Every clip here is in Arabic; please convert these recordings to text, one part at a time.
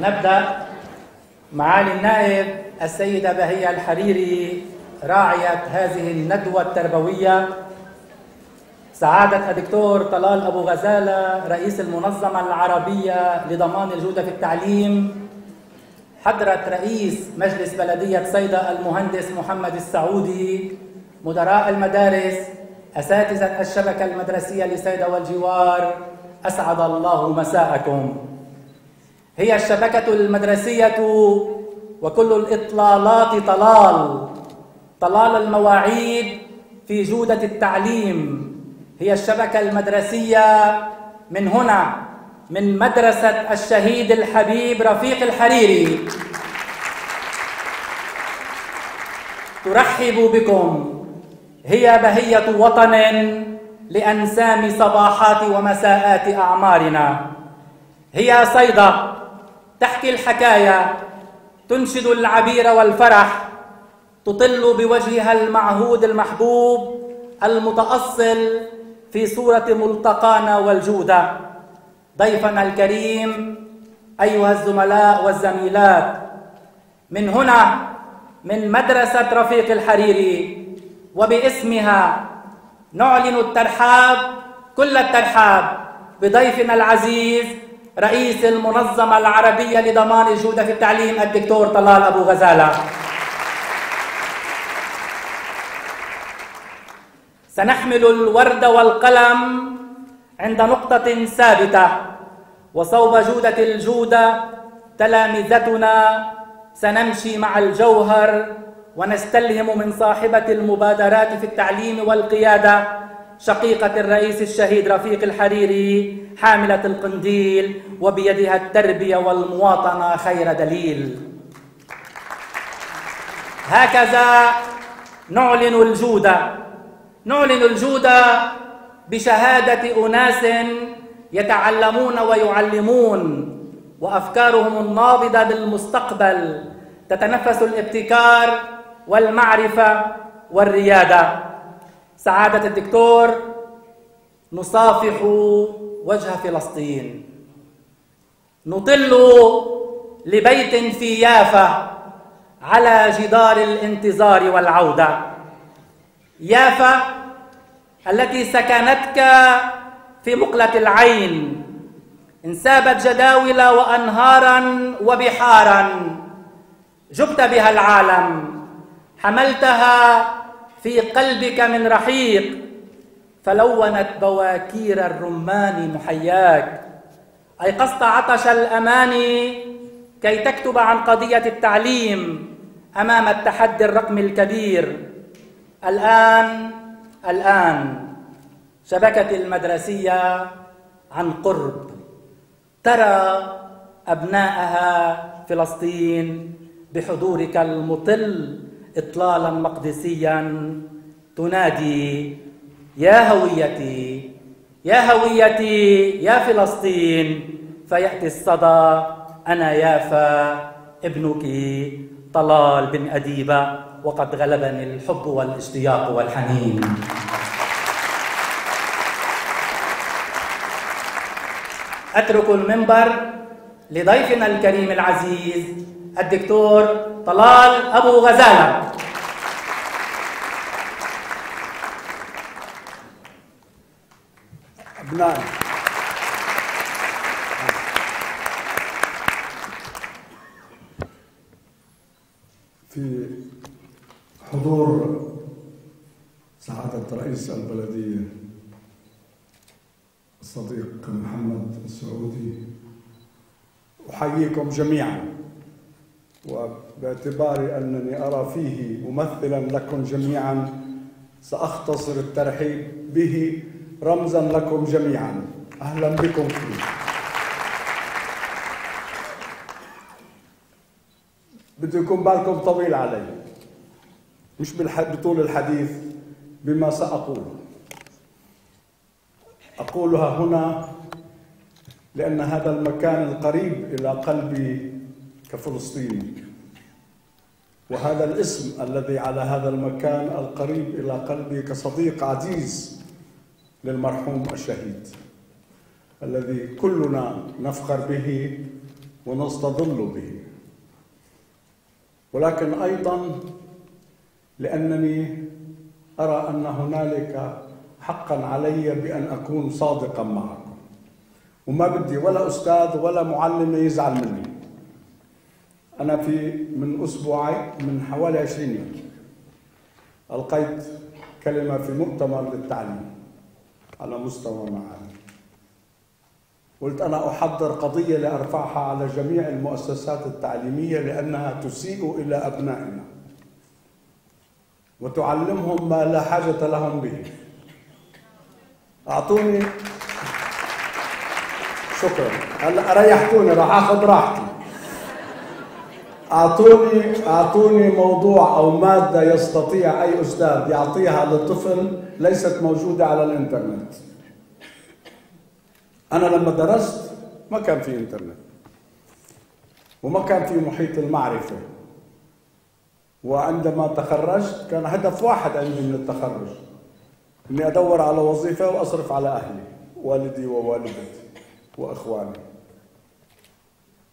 نبدأ. معالي النائب السيدة بهية الحريري راعية هذه الندوة التربوية، سعادة الدكتور طلال أبو غزالة رئيس المنظمة العربية لضمان الجودة في التعليم، حضرة رئيس مجلس بلدية صيدا المهندس محمد السعودي، مدراء المدارس، أساتذة الشبكة المدرسية لصيدا والجوار، أسعد الله مساءكم. هي الشبكة المدرسية وكل الإطلالات طلال المواعيد في جودة التعليم. هي الشبكة المدرسية من هنا، من مدرسة الشهيد الحبيب رفيق الحريري، ترحب بكم. هي بهية وطن لأنسام صباحات ومساءات أعمارنا. هي صيدا تحكي الحكاية، تنشد العبير والفرح، تطل بوجهها المعهود المحبوب المتأصل في صورة ملتقانا والجودة. ضيفنا الكريم أيها الزملاء والزميلات، من هنا من مدرسة رفيق الحريري وباسمها نعلن الترحاب كل الترحاب بضيفنا العزيز رئيس المنظمة العربية لضمان الجودة في التعليم الدكتور طلال أبو غزالة. سنحمل الورد والقلم عند نقطة ثابتة، وصوب جودة الجودة تلامذتنا سنمشي مع الجوهر، ونستلهم من صاحبة المبادرات في التعليم والقيادة شقيقة الرئيس الشهيد رفيق الحريري حاملة القنديل وبيدها التربية والمواطنة خير دليل. هكذا نعلن الجودة، نعلن الجودة بشهادة أناس يتعلمون ويعلمون، وأفكارهم النابضة بالمستقبل تتنفس الابتكار والمعرفة والريادة. سعادة الدكتور، نصافح وجه فلسطين، نطل لبيت في يافا على جدار الانتظار والعودة. يافا التي سكنتك في مقلة العين، انسابت جداول وأنهارا وبحارا، جبت بها العالم، حملتها في قلبك من رحيق، فلونت بواكير الرمان محياك، أيقظت عطش الأماني كي تكتب عن قضية التعليم أمام التحدي الرقمي الكبير. الآن شبكتي المدرسية عن قرب ترى أبنائها فلسطين، بحضورك المطل إطلالا مقدسيا تنادي يا هويتي يا هويتي يا فلسطين، فيأتي الصدى أنا يافا ابنك طلال بن أديبة، وقد غلبني الحب والاشتياق والحنين. أترك المنبر لضيفنا الكريم العزيز الدكتور طلال أبو غزالة. في حضور سعادة رئيس البلدية الصديق محمد السعودي، أحييكم جميعا، وباعتباري أنني أرى فيه ممثلا لكم جميعا سأختصر الترحيب به رمزا لكم جميعا. أهلا بكم فيه. بده يكون بالكم طويل علي، مش بطول الحديث بما سأقوله. أقولها هنا لأن هذا المكان القريب إلى قلبي كفلسطيني، وهذا الاسم الذي على هذا المكان القريب إلى قلبي كصديق عزيز للمرحوم الشهيد الذي كلنا نفخر به ونستظل به، ولكن أيضا لأنني أرى أن هنالك حقا علي بأن أكون صادقا معكم، وما بدي ولا أستاذ ولا معلم يزعل مني. أنا من أسبوعين، من حوالي 20 يوم، ألقيت كلمة في مؤتمر للتعليم على مستوى معالي. قلت أنا أحضر قضية لأرفعها على جميع المؤسسات التعليمية لأنها تسيء إلى أبنائنا وتعلمهم ما لا حاجة لهم به. أعطوني شكرا، هلا ريحتوني، راح آخذ راحتي. أعطوني موضوع أو مادة يستطيع أي أستاذ يعطيها للطفل ليست موجودة على الإنترنت. أنا لما درست ما كان في إنترنت وما كان في محيط المعرفة، وعندما تخرجت كان هدف واحد عندي من التخرج، إني أدور على وظيفة وأصرف على أهلي، والدي ووالدتي وإخواني.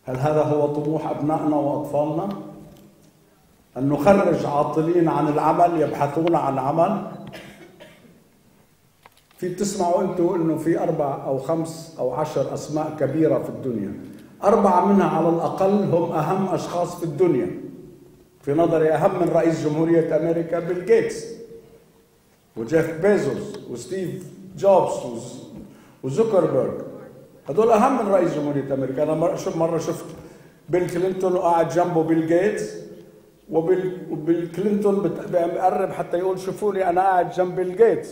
هل هذا هو طموح أبنائنا وأطفالنا؟ أن نخرج عاطلين عن العمل يبحثون عن عمل؟ في تسمعوا أنتم أنه في 4 أو 5 أو 10 أسماء كبيرة في الدنيا، 4 منها على الأقل هم أهم أشخاص في الدنيا، في نظري أهم من رئيس جمهورية أمريكا بيل غيتس وجيف بيزوس وستيف جوبز وزوكربيرغ، هذول أهم من رئيس جمهورية أمريكا. أنا مرة شفت بيل كلينتون وقاعد جنبه بيل غيتس، وبيل كلينتون بقرب حتى يقول شوفوني أنا قاعد جنب بيل غيتس.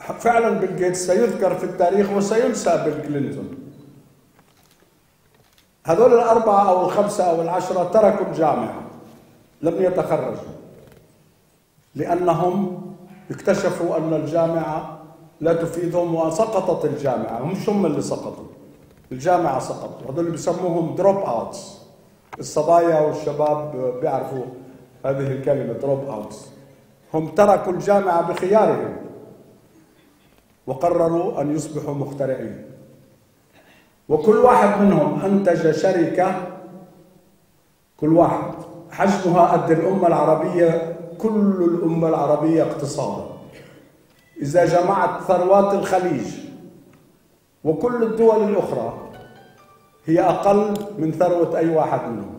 فعلا بيل غيتس سيذكر في التاريخ وسينسى بيل كلينتون. هذول 4 أو 5 أو 10 تركوا الجامعة، لم يتخرجوا، لأنهم اكتشفوا أن الجامعة لا تفيدهم وسقطت الجامعة. مش هم اللي سقطوا، الجامعة سقطوا. هذول بيسموهم دروب اوتس. الصبايا والشباب بيعرفوا هذه الكلمة دروب اوتس. هم تركوا الجامعة بخيارهم وقرروا أن يصبحوا مخترعين، وكل واحد منهم أنتج شركة، كل واحد حجمها قد الأمة العربية، كل الأمة العربية اقتصادا، إذا جمعت ثروات الخليج وكل الدول الأخرى هي أقل من ثروة أي واحد منهم.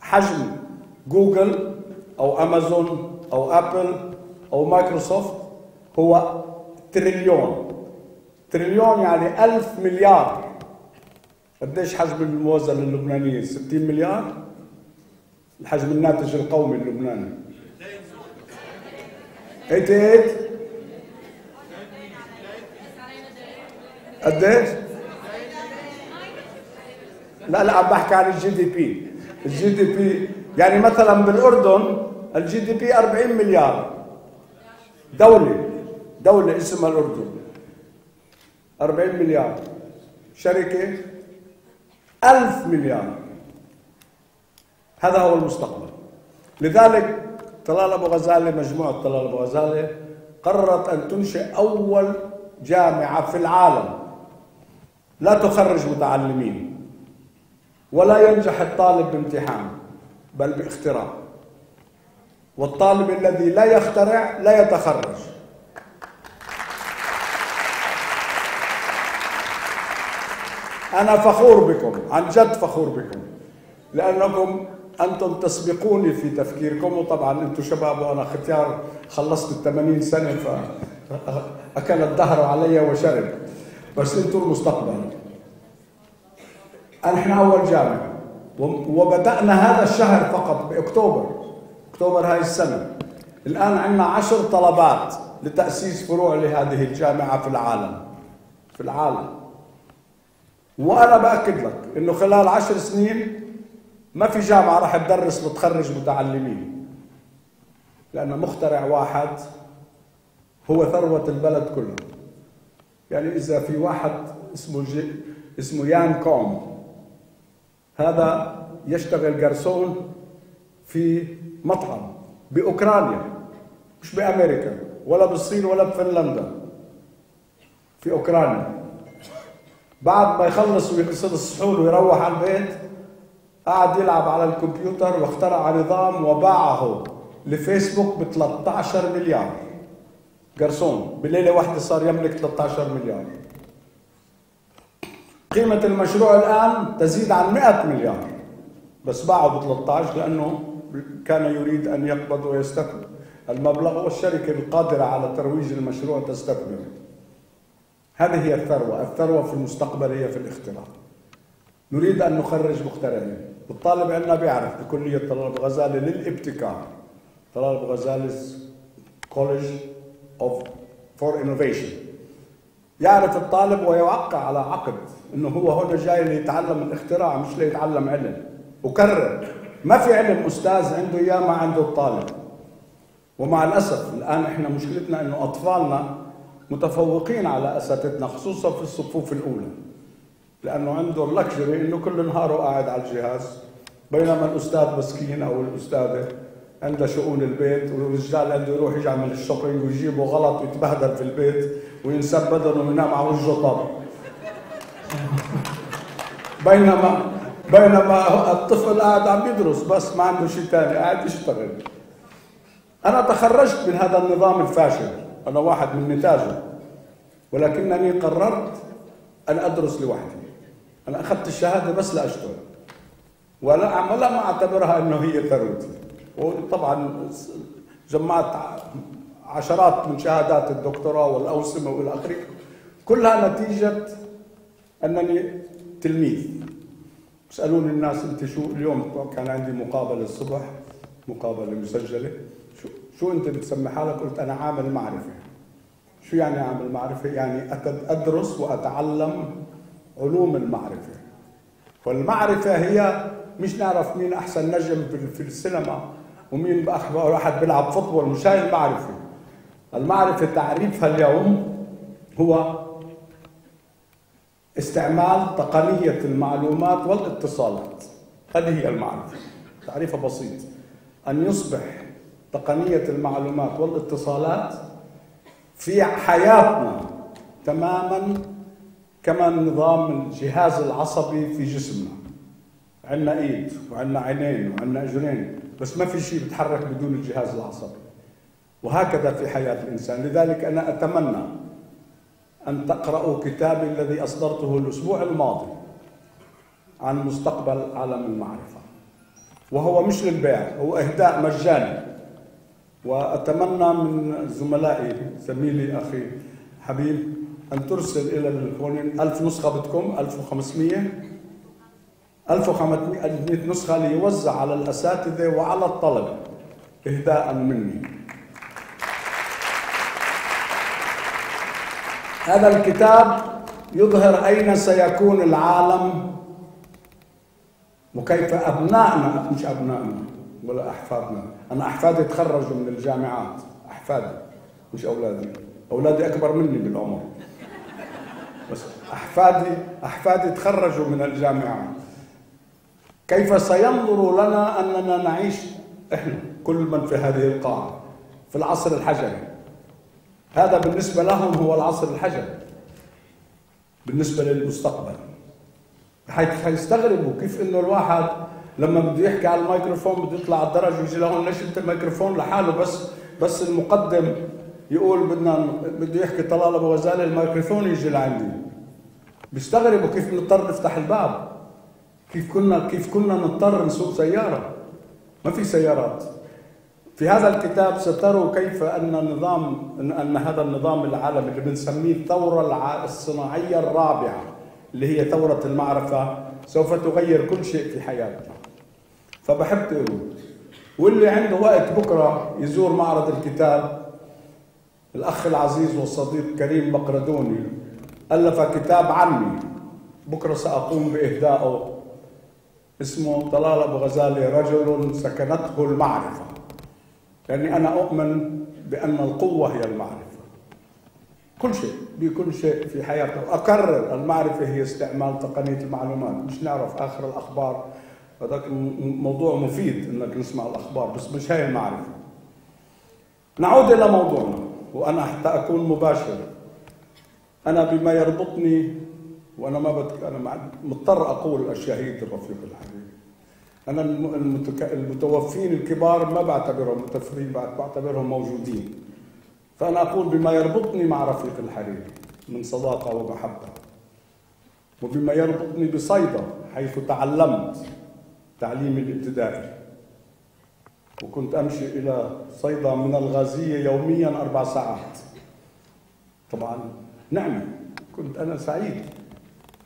حجم جوجل أو أمازون أو أبل أو مايكروسوفت هو تريليون. تريليون يعني 1000 مليار. قديش حجم الموازنة اللبنانية؟ 60 مليار؟ الحجم الناتج القومي اللبناني 88. قد ايش؟ لا عم بحكي عن الجي دي بي. الجي دي بي يعني مثلا بالاردن الجي دي بي 40 مليار. دولة اسمها الاردن 40 مليار، شركة 1000 مليار. هذا هو المستقبل. لذلك طلال أبو غزالة، مجموعة طلال أبو غزالة، قررت أن تنشئ أول جامعة في العالم لا تخرج متعلمين ولا ينجح الطالب بامتحان بل باختراع، والطالب الذي لا يخترع لا يتخرج. أنا فخور بكم، عن جد فخور بكم، لأنكم أنتم تسبقوني في تفكيركم، وطبعا أنتم شباب وأنا ختيار خلصت 80 سنة فأكل الدهر علي وشرب، بس أنتم المستقبل. نحن أول جامعة وبدأنا هذا الشهر فقط بأكتوبر هاي السنة. الآن عندنا 10 طلبات لتأسيس فروع لهذه الجامعة في العالم. وأنا بأكد لك إنه خلال 10 سنين ما في جامعة راح تدرس وتخرج متعلمين، لأن مخترع واحد هو ثروة البلد كله. يعني إذا في واحد اسمه يان كوم، هذا يشتغل جرسون في مطعم بأوكرانيا، مش بأمريكا ولا بالصين ولا بفنلندا، في أوكرانيا. بعد ما يخلص ويغسل الصحون ويروح على البيت قعد يلعب على الكمبيوتر واخترع نظام وباعه لفيسبوك ب 13 مليار جرسون، بليله واحده صار يملك 13 مليار. قيمه المشروع الان تزيد عن 100 مليار بس باعه ب 13 لانه كان يريد ان يقبض ويستكمل المبلغ والشركه القادره على ترويج المشروع تستكمله. هذه هي الثروه، الثروه في المستقبل هي في الاختراع. نريد ان نخرج مخترعين، الطالب عندنا بيعرف بكليه طلال أبو غزالة للابتكار. طلال أبو غزالة كوليدج فور انوفيشن. يعرف الطالب ويوقع على عقد انه هو هون جاي ليتعلم الاختراع مش ليتعلم علم. وكرر ما في علم استاذ عنده اياه ما عنده الطالب. ومع الاسف الان احنا مشكلتنا انه اطفالنا متفوقين على اساتذتنا خصوصا في الصفوف الاولى. لانه عنده اللكجري انه كل نهاره قاعد على الجهاز بينما الاستاذ مسكين او الاستاذه عنده شؤون البيت والرجال عنده يروح يعمل الشوبينج ويجيبه غلط ويتبهدل في البيت وينسب بدنه وينام على وجهه طابق. بينما الطفل قاعد عم يدرس بس ما عنده شيء ثاني قاعد يشتغل. أنا تخرجت من هذا النظام الفاشل، أنا واحد من نتاجه، ولكنني قررت أن أدرس لوحدي. أنا أخذت الشهادة بس لأشتغل ولا أعملها ما أعتبرها أنه هي ثروتي. وطبعا جمعت عشرات من شهادات الدكتوراه والأوسمة وإلى آخره، كلها نتيجة أنني تلميذ. بيسألوني الناس أنت شو اليوم كان عندي مقابلة الصبح، مقابلة مسجلة، شو أنت بتسمي حالك؟ قلت أنا عامل معرفة. شو يعني عامل معرفة؟ يعني أدرس وأتعلم علوم المعرفة. والمعرفة هي مش نعرف مين أحسن نجم في السينما ومين أخبر واحد بيلعب فوتبول، مش هاي المعرفة. المعرفة تعريفها اليوم هو استعمال تقنية المعلومات والاتصالات. هذه هي المعرفة، تعريفها بسيط، أن يصبح تقنية المعلومات والاتصالات في حياتنا تماما كما النظام الجهاز العصبي في جسمنا. عندنا ايد وعندنا عينين وعندنا اجرين بس ما في شيء بيتحرك بدون الجهاز العصبي، وهكذا في حياة الانسان. لذلك انا اتمنى ان تقرأوا كتابي الذي اصدرته الاسبوع الماضي عن مستقبل عالم المعرفة، وهو مش للبيع، هو اهداء مجاني. وأتمنى من زملائي زميلي أخي حبيب أن ترسل إلى الهونين 1000 نسخة، بدكم 1500 نسخة ليوزع على الأساتذة وعلى الطلبة إهداء مني. هذا الكتاب يظهر أين سيكون العالم وكيف أبنائنا، مش أبنائنا ولا أحفادنا، أنا أحفادي تخرجوا من الجامعات، أحفادي مش أولادي، أولادي أكبر مني بالعمر بس أحفادي تخرجوا من الجامعات. كيف سينظر لنا أننا نعيش إحنا كل من في هذه القاعة في العصر الحجري؟ هذا بالنسبة لهم هو العصر الحجري بالنسبة للمستقبل. حيث يستغربوا كيف إنه الواحد لما بده يحكي على الميكروفون بده يطلع على الدرج ويجي لهون، ليش انت الميكروفون لحاله بس المقدم يقول بده يحكي طلال أبو غزالة الميكروفون يجي لعندي. بيستغربوا كيف بنضطر نفتح الباب، كيف كنا نضطر نسوق سيارة، ما في سيارات. في هذا الكتاب ستروا كيف ان هذا النظام العالمي اللي بنسميه الثورة الصناعية الرابعة اللي هي ثورة المعرفة سوف تغير كل شيء في حياتنا. فبحب تقروا، واللي عنده وقت بكره يزور معرض الكتاب. الاخ العزيز والصديق كريم مقردوني الف كتاب عني بكره ساقوم باهدائه، اسمه طلال أبو غزالة رجل سكنته المعرفه، لاني انا اؤمن بان القوه هي المعرفه. كل شيء بكل شيء في حياتنا. اكرر، المعرفه هي استعمال تقنيه المعلومات، مش نعرف اخر الاخبار، هذاك موضوع مفيد انك نسمع الاخبار بس مش هي المعرفه. نعود الى موضوعنا، وانا حتى اكون مباشر، انا بما يربطني وانا ما انا مضطر اقول الشهيد الرفيق الحريري. انا المتوفين الكبار ما بعتبرهم متوفين، بعتبرهم موجودين. فانا اقول بما يربطني مع رفيق الحريري من صداقه ومحبه، وبما يربطني بصيدا حيث تعلمت تعليمي الابتدائي، وكنت امشي الى صيدا من الغازيه يوميا 4 ساعات. طبعا نعم كنت انا سعيد،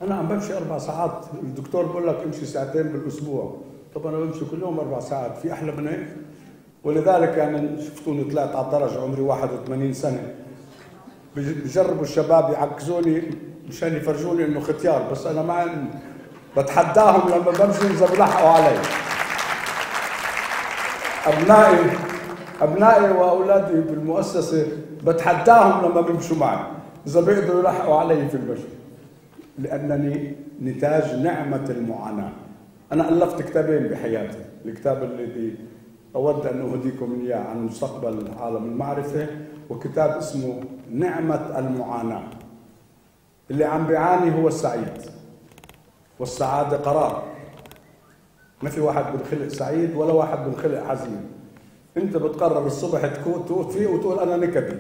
انا عم بمشي 4 ساعات، الدكتور بقول لك امشي 2 ساعتين بالاسبوع، طب انا بمشي كل يوم 4 ساعات، في احلى من هيك؟ ولذلك يعني شفتوني طلعت على الدرج عمري 81 سنه. بجربوا الشباب يعكزوني مشان يفرجوني انه ختيار، بس انا ما بتحداهم لما بمشي اذا بلحقوا علي. ابنائي واولادي بالمؤسسه بتحداهم لما بمشوا معي اذا بيقدروا يلحقوا علي في المشي، لانني نتاج نعمه المعاناه. انا الفت كتابين بحياتي، الكتاب الذي اود ان اهديكم اياه عن مستقبل عالم المعرفه، وكتاب اسمه نعمه المعاناه. اللي عم بيعاني هو السعيد، والسعاده قرار. ما في واحد بنخلق سعيد ولا واحد بنخلق حزين. انت بتقرر الصبح تكوت فيه وتقول انا نكدي،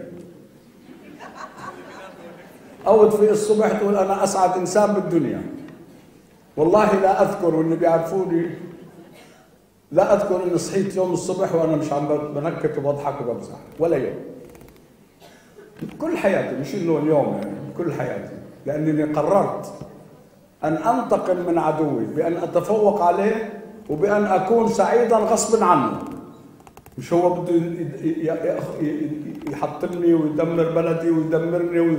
او تفيق الصبح تقول انا اسعد انسان بالدنيا. والله لا اذكر، واللي بيعرفوني لا اذكر اني صحيت يوم الصبح وانا مش عم بنكت وبضحك وبمزح، ولا يوم. كل حياتي، مش انه اليوم يعني، كل حياتي، لانني قررت ان انتقم من عدوي بان اتفوق عليه وبان اكون سعيدا غصبا عنه. مش هو بده يحطمني ويدمر بلدي ويدمرني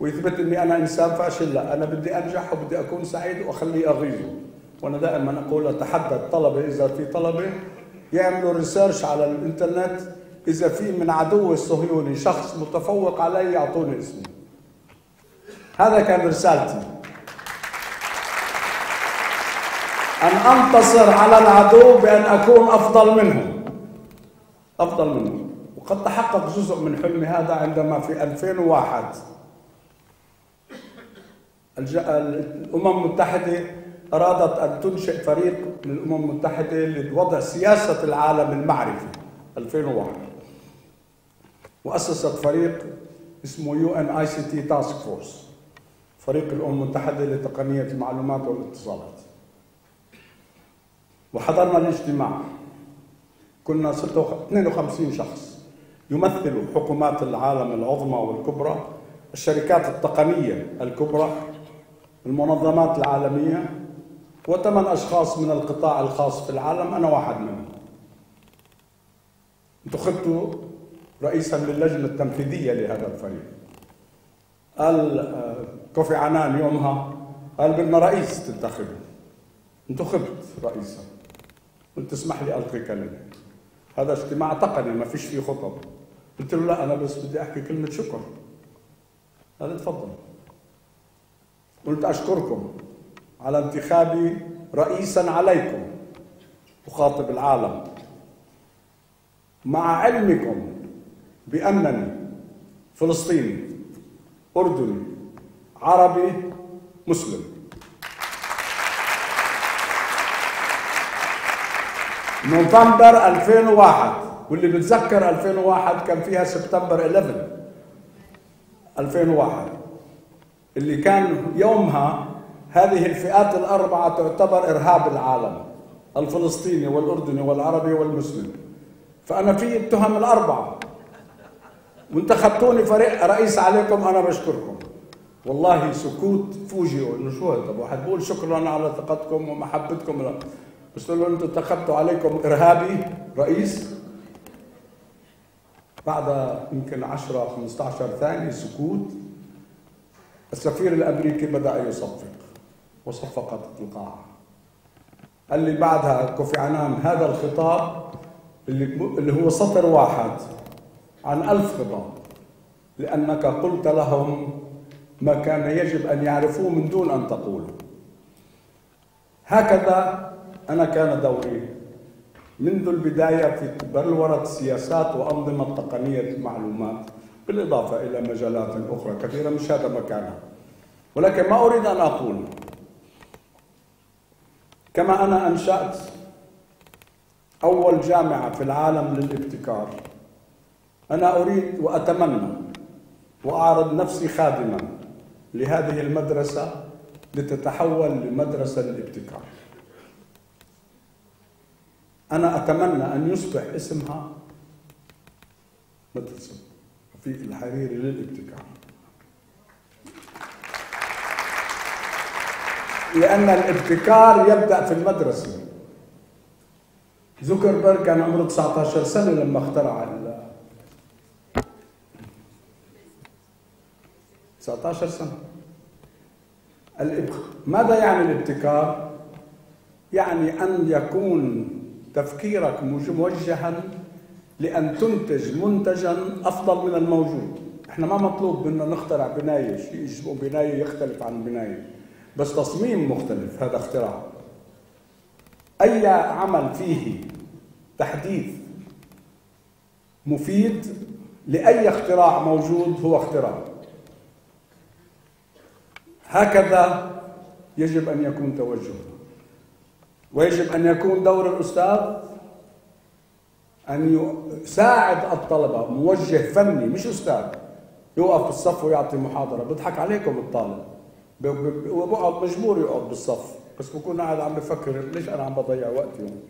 ويثبت اني انا انسان فاشل، لا، انا بدي انجح وبدي اكون سعيد واخليه اغيظه. وانا دائما اقول اتحدى الطلبه، اذا في طلبه يعملوا ريسيرش على الانترنت، اذا في من عدو الصهيوني شخص متفوق علي يعطوني اسمه. هذا كان رسالتي، ان انتصر على العدو بان اكون افضل منه. وقد تحقق جزء من حلمي هذا عندما في 2001 الأمم المتحدة أرادت أن تنشئ فريق من الأمم المتحدة لوضع سياسة العالم المعرفي 2001، وأسست فريق اسمه UNICT تاسك فورس، فريق الأمم المتحدة لتقنية المعلومات والاتصالات. وحضرنا الاجتماع، كنا 52 شخص يمثلوا حكومات العالم العظمى والكبرى، الشركات التقنية الكبرى، المنظمات العالمية، و8 أشخاص من القطاع الخاص في العالم، أنا واحد منهم. انتخبت رئيسا للجنة التنفيذية لهذا الفريق. قال كوفي عنان يومها، قال بدنا رئيس تنتخبه. انتخبت رئيسا. قلت اسمح لي ألقي كلمة. هذا اجتماع تقني ما فيش فيه خطب. قلت له لا، أنا بس بدي أحكي كلمة شكر. قال تفضل. قلت أشكركم على انتخابي رئيسا عليكم، أخاطب العالم، مع علمكم بأنني فلسطيني، أردني، عربي، مسلم. نوفمبر 2001، واللي بتذكر 2001 كان فيها سبتمبر 11 2001، اللي كان يومها هذه الفئات الأربعة تعتبر إرهاب العالم، الفلسطيني والأردني والعربي والمسلم. فأنا في التهم الأربعة، وانتخبتوني فريق رئيس عليكم، أنا بشكركم. والله سكوت فوجئوا، إنه شو هذا؟ واحد بقول شكرا على ثقتكم ومحبتكم، لا بس تقول له أنتم انتخبتوا عليكم إرهابي رئيس. بعد يمكن 10-15 ثانية سكوت، السفير الأمريكي بدأ يصفق، وصفقت القاعة. قال لي بعدها كوفي عنان هذا الخطاب اللي هو سطر واحد عن 1000 خطاب، لأنك قلت لهم ما كان يجب أن يعرفوه من دون أن تقوله. هكذا أنا كان دوري منذ البداية في بلورة سياسات وأنظمة تقنية المعلومات، بالإضافة إلى مجالات أخرى كثيرة، مش هذا مكانها. ولكن ما أريد أن أقول كما أنا أنشأت أول جامعة في العالم للابتكار، أنا أريد وأتمنى وأعرض نفسي خادما لهذه المدرسة لتتحول لمدرسة للابتكار. أنا أتمنى أن يصبح اسمها مدرسة رفيق الحريري للابتكار، لأن الابتكار يبدأ في المدرسة. زوكربيرغ كان عمره 19 سنة لما اخترع 19 سنة. ماذا يعني الابتكار؟ يعني أن يكون تفكيرك موجها لأن تنتج منتجا أفضل من الموجود. احنا ما مطلوب منا نخترع بناية، شيء اسمه بناية يختلف عن بناية، بس تصميم مختلف هذا اختراع. أي عمل فيه تحديث مفيد لأي اختراع موجود هو اختراع. هكذا يجب أن يكون توجهنا، ويجب أن يكون دور الأستاذ أن يساعد الطلبة، موجه فني مش أستاذ يوقف بالصف ويعطي محاضرة. بضحك عليكم الطالب، وبقعد مجبور يقعد بالصف، بس بكون قاعد عم بفكر ليش أنا عم بضيع وقتي هون.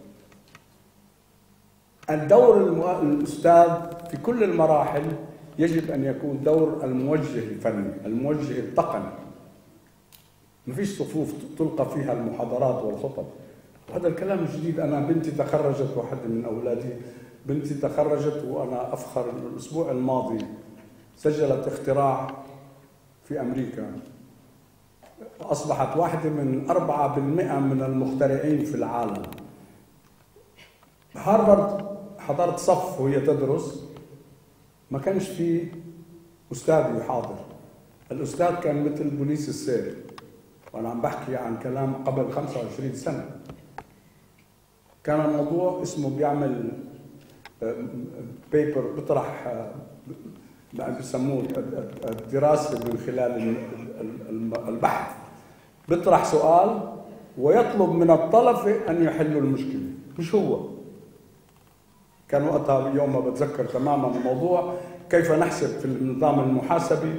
الدور الأستاذ في كل المراحل يجب أن يكون دور الموجه الفني، الموجه التقني. ما فيش صفوف تلقى فيها المحاضرات والخطب، وهذا الكلام الجديد. أنا بنتي تخرجت، واحدة من أولادي بنتي تخرجت، وأنا أفخر الأسبوع الماضي سجلت اختراع في أمريكا، أصبحت واحدة من 4% من المخترعين في العالم. هارفارد حضرت صف وهي تدرس، ما كانش في أستاذ يحاضر، الأستاذ كان مثل بوليس السير، وأنا عم بحكي عن كلام قبل 25 سنة. كان الموضوع اسمه بيعمل بيبر، بيطرح بسموه الدراسة من خلال البحث، بيطرح سؤال ويطلب من الطلبة أن يحلوا المشكلة، مش هو. كان وقتها يوم ما بتذكر تماما الموضوع كيف نحسب في النظام المحاسبي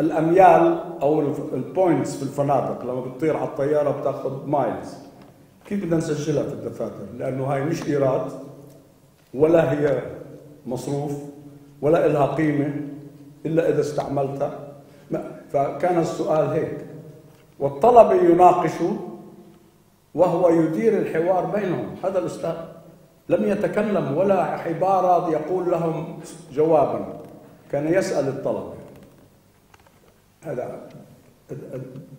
الأميال أو البوينتس في الفنادق، لما بتطير على الطيارة بتاخذ مايلز، كيف بدنا نسجلها في الدفاتر؟ لأنه هاي مش إيراد، ولا هي مصروف، ولا إلها قيمة إلا إذا استعملتها. فكان السؤال هيك، والطلبة يناقشوا وهو يدير الحوار بينهم. هذا الأستاذ لم يتكلم ولا عبارة يقول لهم جوابا، كان يسأل الطلبة.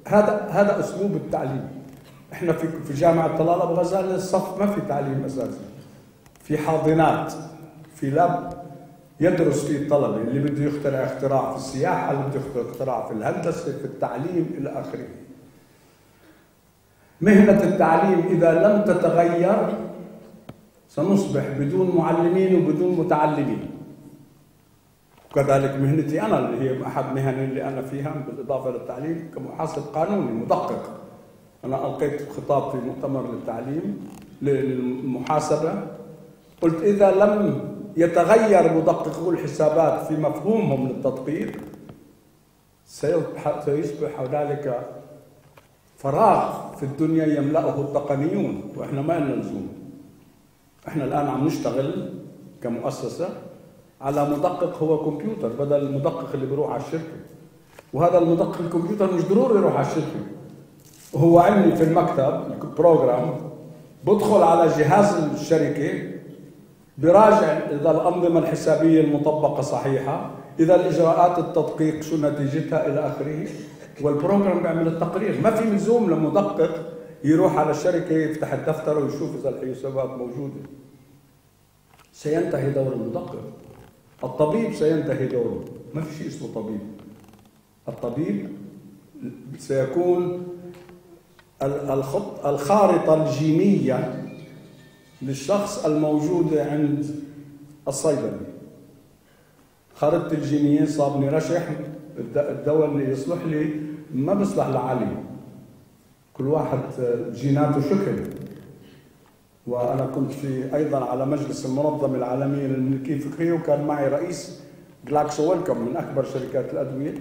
هذا أسلوب التعليم. احنا في جامعة طلال أبو غزالة الصف ما في تعليم أساسي، في حاضنات، في لاب يدرس فيه الطلبة، اللي بده يخترع اختراع في السياحة، اللي بده يخترع اختراع في الهندسة، في التعليم إلى آخره. مهنة التعليم إذا لم تتغير سنصبح بدون معلمين وبدون متعلمين. وكذلك مهنتي أنا اللي هي أحد مهني اللي أنا فيها بالإضافة للتعليم كمحاسب قانوني مدقق. أنا ألقيت خطاب في مؤتمر للتعليم للمحاسبة، قلت إذا لم يتغير مدققو الحسابات في مفهومهم للتطبيق سيصبح هنالك فراغ في الدنيا يملأه التقنيون، وإحنا ما لنا لزوم. إحنا الآن عم نشتغل كمؤسسة على مدقق هو كمبيوتر بدل المدقق اللي بيروح على الشركة، وهذا المدقق الكمبيوتر مش ضروري يروح على الشركة، هو عندي في المكتب بروجرام بدخل على جهاز الشركة براجع إذا الأنظمة الحسابية المطبقة صحيحة، إذا الإجراءات التدقيق شو نتيجتها إلى آخره، والبروجرام بيعمل التقرير. ما في لزوم لمدقق يروح على الشركة يفتح الدفتر ويشوف إذا الحسابات موجودة. سينتهي دور المدقق. الطبيب سينتهي دوره، ما في شيء اسمه طبيب. الطبيب سيكون الخارطة الجينية للشخص الموجودة عند الصيدلي. خارطة الجينية صابني رشح، الدواء اللي يصلح لي ما بيصلح لعالم، كل واحد جيناته شكل. وانا كنت في ايضا على مجلس المنظمه العالميه للملكيه الفكريه، وكان معي رئيس جلاكسو ويلكم من اكبر شركات الادويه،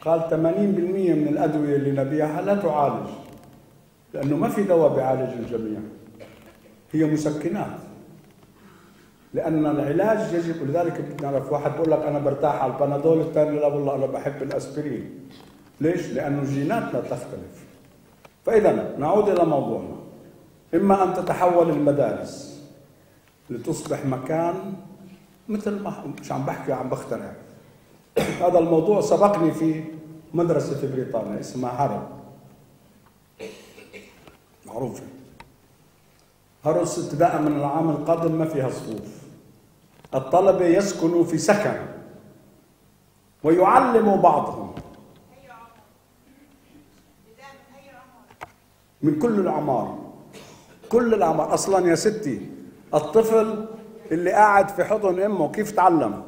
قال 80% من الادويه اللي نبيعها لا تعالج، لانه ما في دواء بيعالج الجميع، هي مسكنات. لان العلاج يجب، ولذلك بتعرف واحد بقول لك انا برتاح على البنادول، الثاني لا والله انا بحب الاسبرين. ليش؟ لانه جيناتنا تختلف. فاذا نعود الى موضوعنا. اما ان تتحول المدارس لتصبح مكان مثل ما مش عم بحكي، عم بخترع. هذا الموضوع سبقني في مدرسه في بريطانيا اسمها هارفارد، معروفه. هارفارد ابتداء من العام القادم ما فيها صفوف، الطلبه يسكنوا في سكن ويعلموا بعضهم من كل الاعمار، كل الاعمار. اصلا يا ستي الطفل اللي قاعد في حضن امه كيف تعلم؟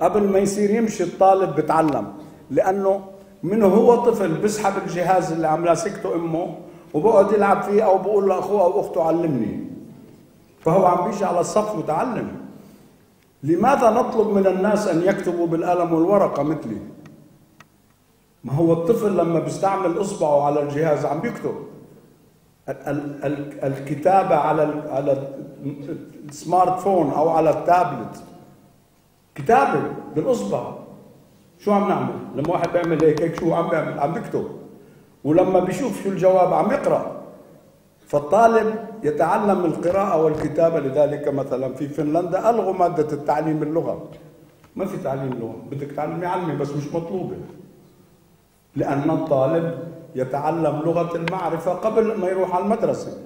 قبل ما يصير يمشي الطالب بتعلم، لانه من هو طفل بسحب الجهاز اللي عم لاسكته امه وبقعد يلعب فيه، او بقول لاخوه او اخته علمني، فهو عم بيجي على الصف وتعلم. لماذا نطلب من الناس ان يكتبوا بالقلم والورقه مثلي؟ ما هو الطفل لما بيستعمل اصبعه على الجهاز عم بيكتب. الكتابه على السمارت فون او على التابلت كتابه بالاصبع. شو عم نعمل؟ لما واحد بيعمل هيك شو عم بيعمل؟ عم بيكتب، ولما بيشوف شو الجواب عم يقرا. فالطالب يتعلم القراءه والكتابه. لذلك مثلا في فنلندا الغوا ماده التعليم اللغه، ما في تعليم لغه، بدك تعلمي علمي بس مش مطلوبه، لان الطالب يتعلم لغه المعرفه قبل ما يروح على المدرسه.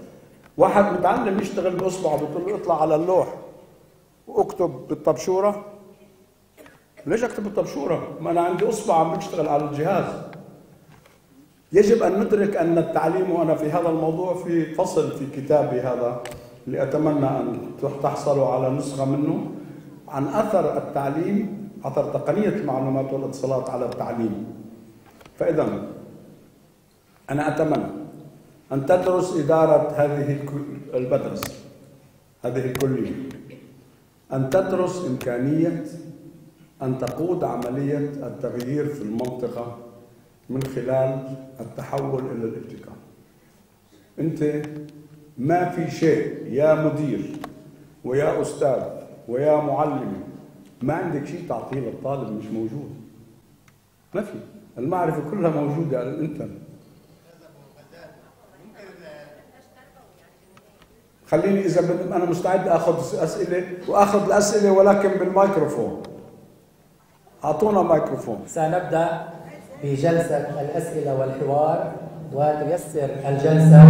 واحد متعلم يشتغل باصبعه، بتقول له اطلع على اللوح واكتب بالطبشوره. ليش اكتب بالطبشوره؟ ما انا عندي اصبع عم بشتغل على الجهاز. يجب ان ندرك ان التعليم، وانا في هذا الموضوع في فصل في كتابي هذا اللي اتمنى ان تحصلوا على نسخه منه، عن اثر التعليم، اثر تقنيه المعلومات والاتصالات على التعليم. فاذا انا اتمنى ان تدرس اداره هذه المدرسه، هذه الكليه، ان تدرس امكانيه أن تقود عملية التغيير في المنطقة من خلال التحول إلى الابتكار. أنت ما في شيء يا مدير ويا أستاذ ويا معلم ما عندك شيء تعطيه للطالب، مش موجود. ما في، المعرفة كلها موجودة على الإنترنت. خليني إذا أنا مستعد آخذ أسئلة، وآخذ الأسئلة ولكن بالميكروفون. أعطونا مايكروفون. سنبدأ بجلسة الأسئلة والحوار، وتيسر الجلسة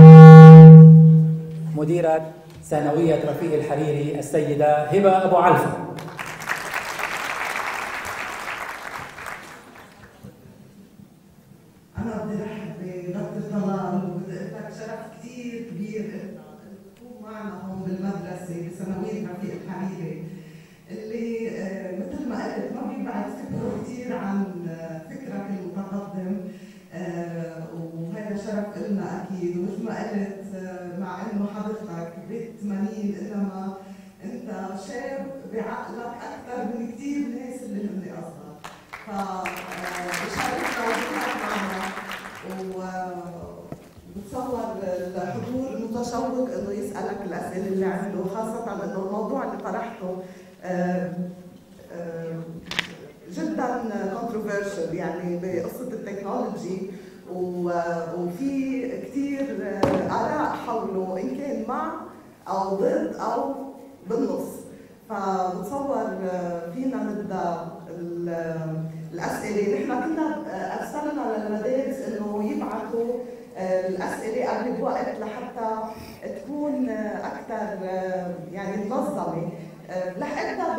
مديرة ثانوية رفيق الحريري السيدة هبة ابو علفه. أنا بدي أرحب برفيق طلال، بدي أقول لك شرف كثير كبير إنك تكون معنا هون بالمدرسة بثانوية رفيق الحريري، اللي مثل ما قلت ما بينبعد فكره كثير عن فكرك المتقدم، وهذا شرف لنا اكيد. ومثل ما قلت مع انه حضرتك بال80 انما انت شاب بعقلك اكثر من كثير من الناس اللي هن اصغر، فبشرفنا وجودك معنا. وبتصور الحضور متشوق انه يسالك الاسئله اللي عنده، خاصه انه الموضوع اللي طرحته جدا controversial، يعني بقصة التكنولوجي، وفي كثير آراء حوله إن كان مع أو ضد أو بالنص. فبتصور فينا نبدأ الأسئلة. نحن كنا أرسلنا للمدارس إنه يبعثوا الأسئلة قبل بوقت لحتى تكون أكثر يعني منظمة. لحقتنا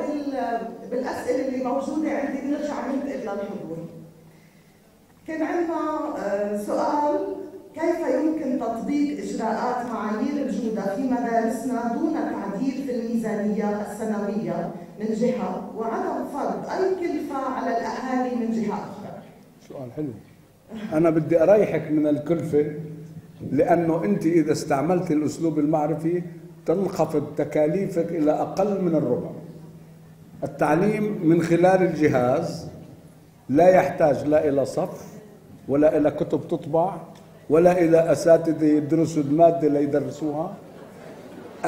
بالاسئله اللي موجوده عندي، بنرجع ننتقل للحضور. كان عندنا سؤال: كيف يمكن تطبيق اجراءات معايير الجوده في مدارسنا دون تعديل في الميزانيه السنويه من جهه، وعدم فرض اي كلفه على الاهالي من جهه اخرى؟ سؤال حلو. أنا بدي أريحك من الكلفة، لأنه أنت إذا استعملت الأسلوب المعرفي تنخفض تكاليفك إلى أقل من الربع. التعليم من خلال الجهاز لا يحتاج لا إلى صف ولا إلى كتب تطبع ولا إلى أساتذة يدرسوا المادة ليدرسوها.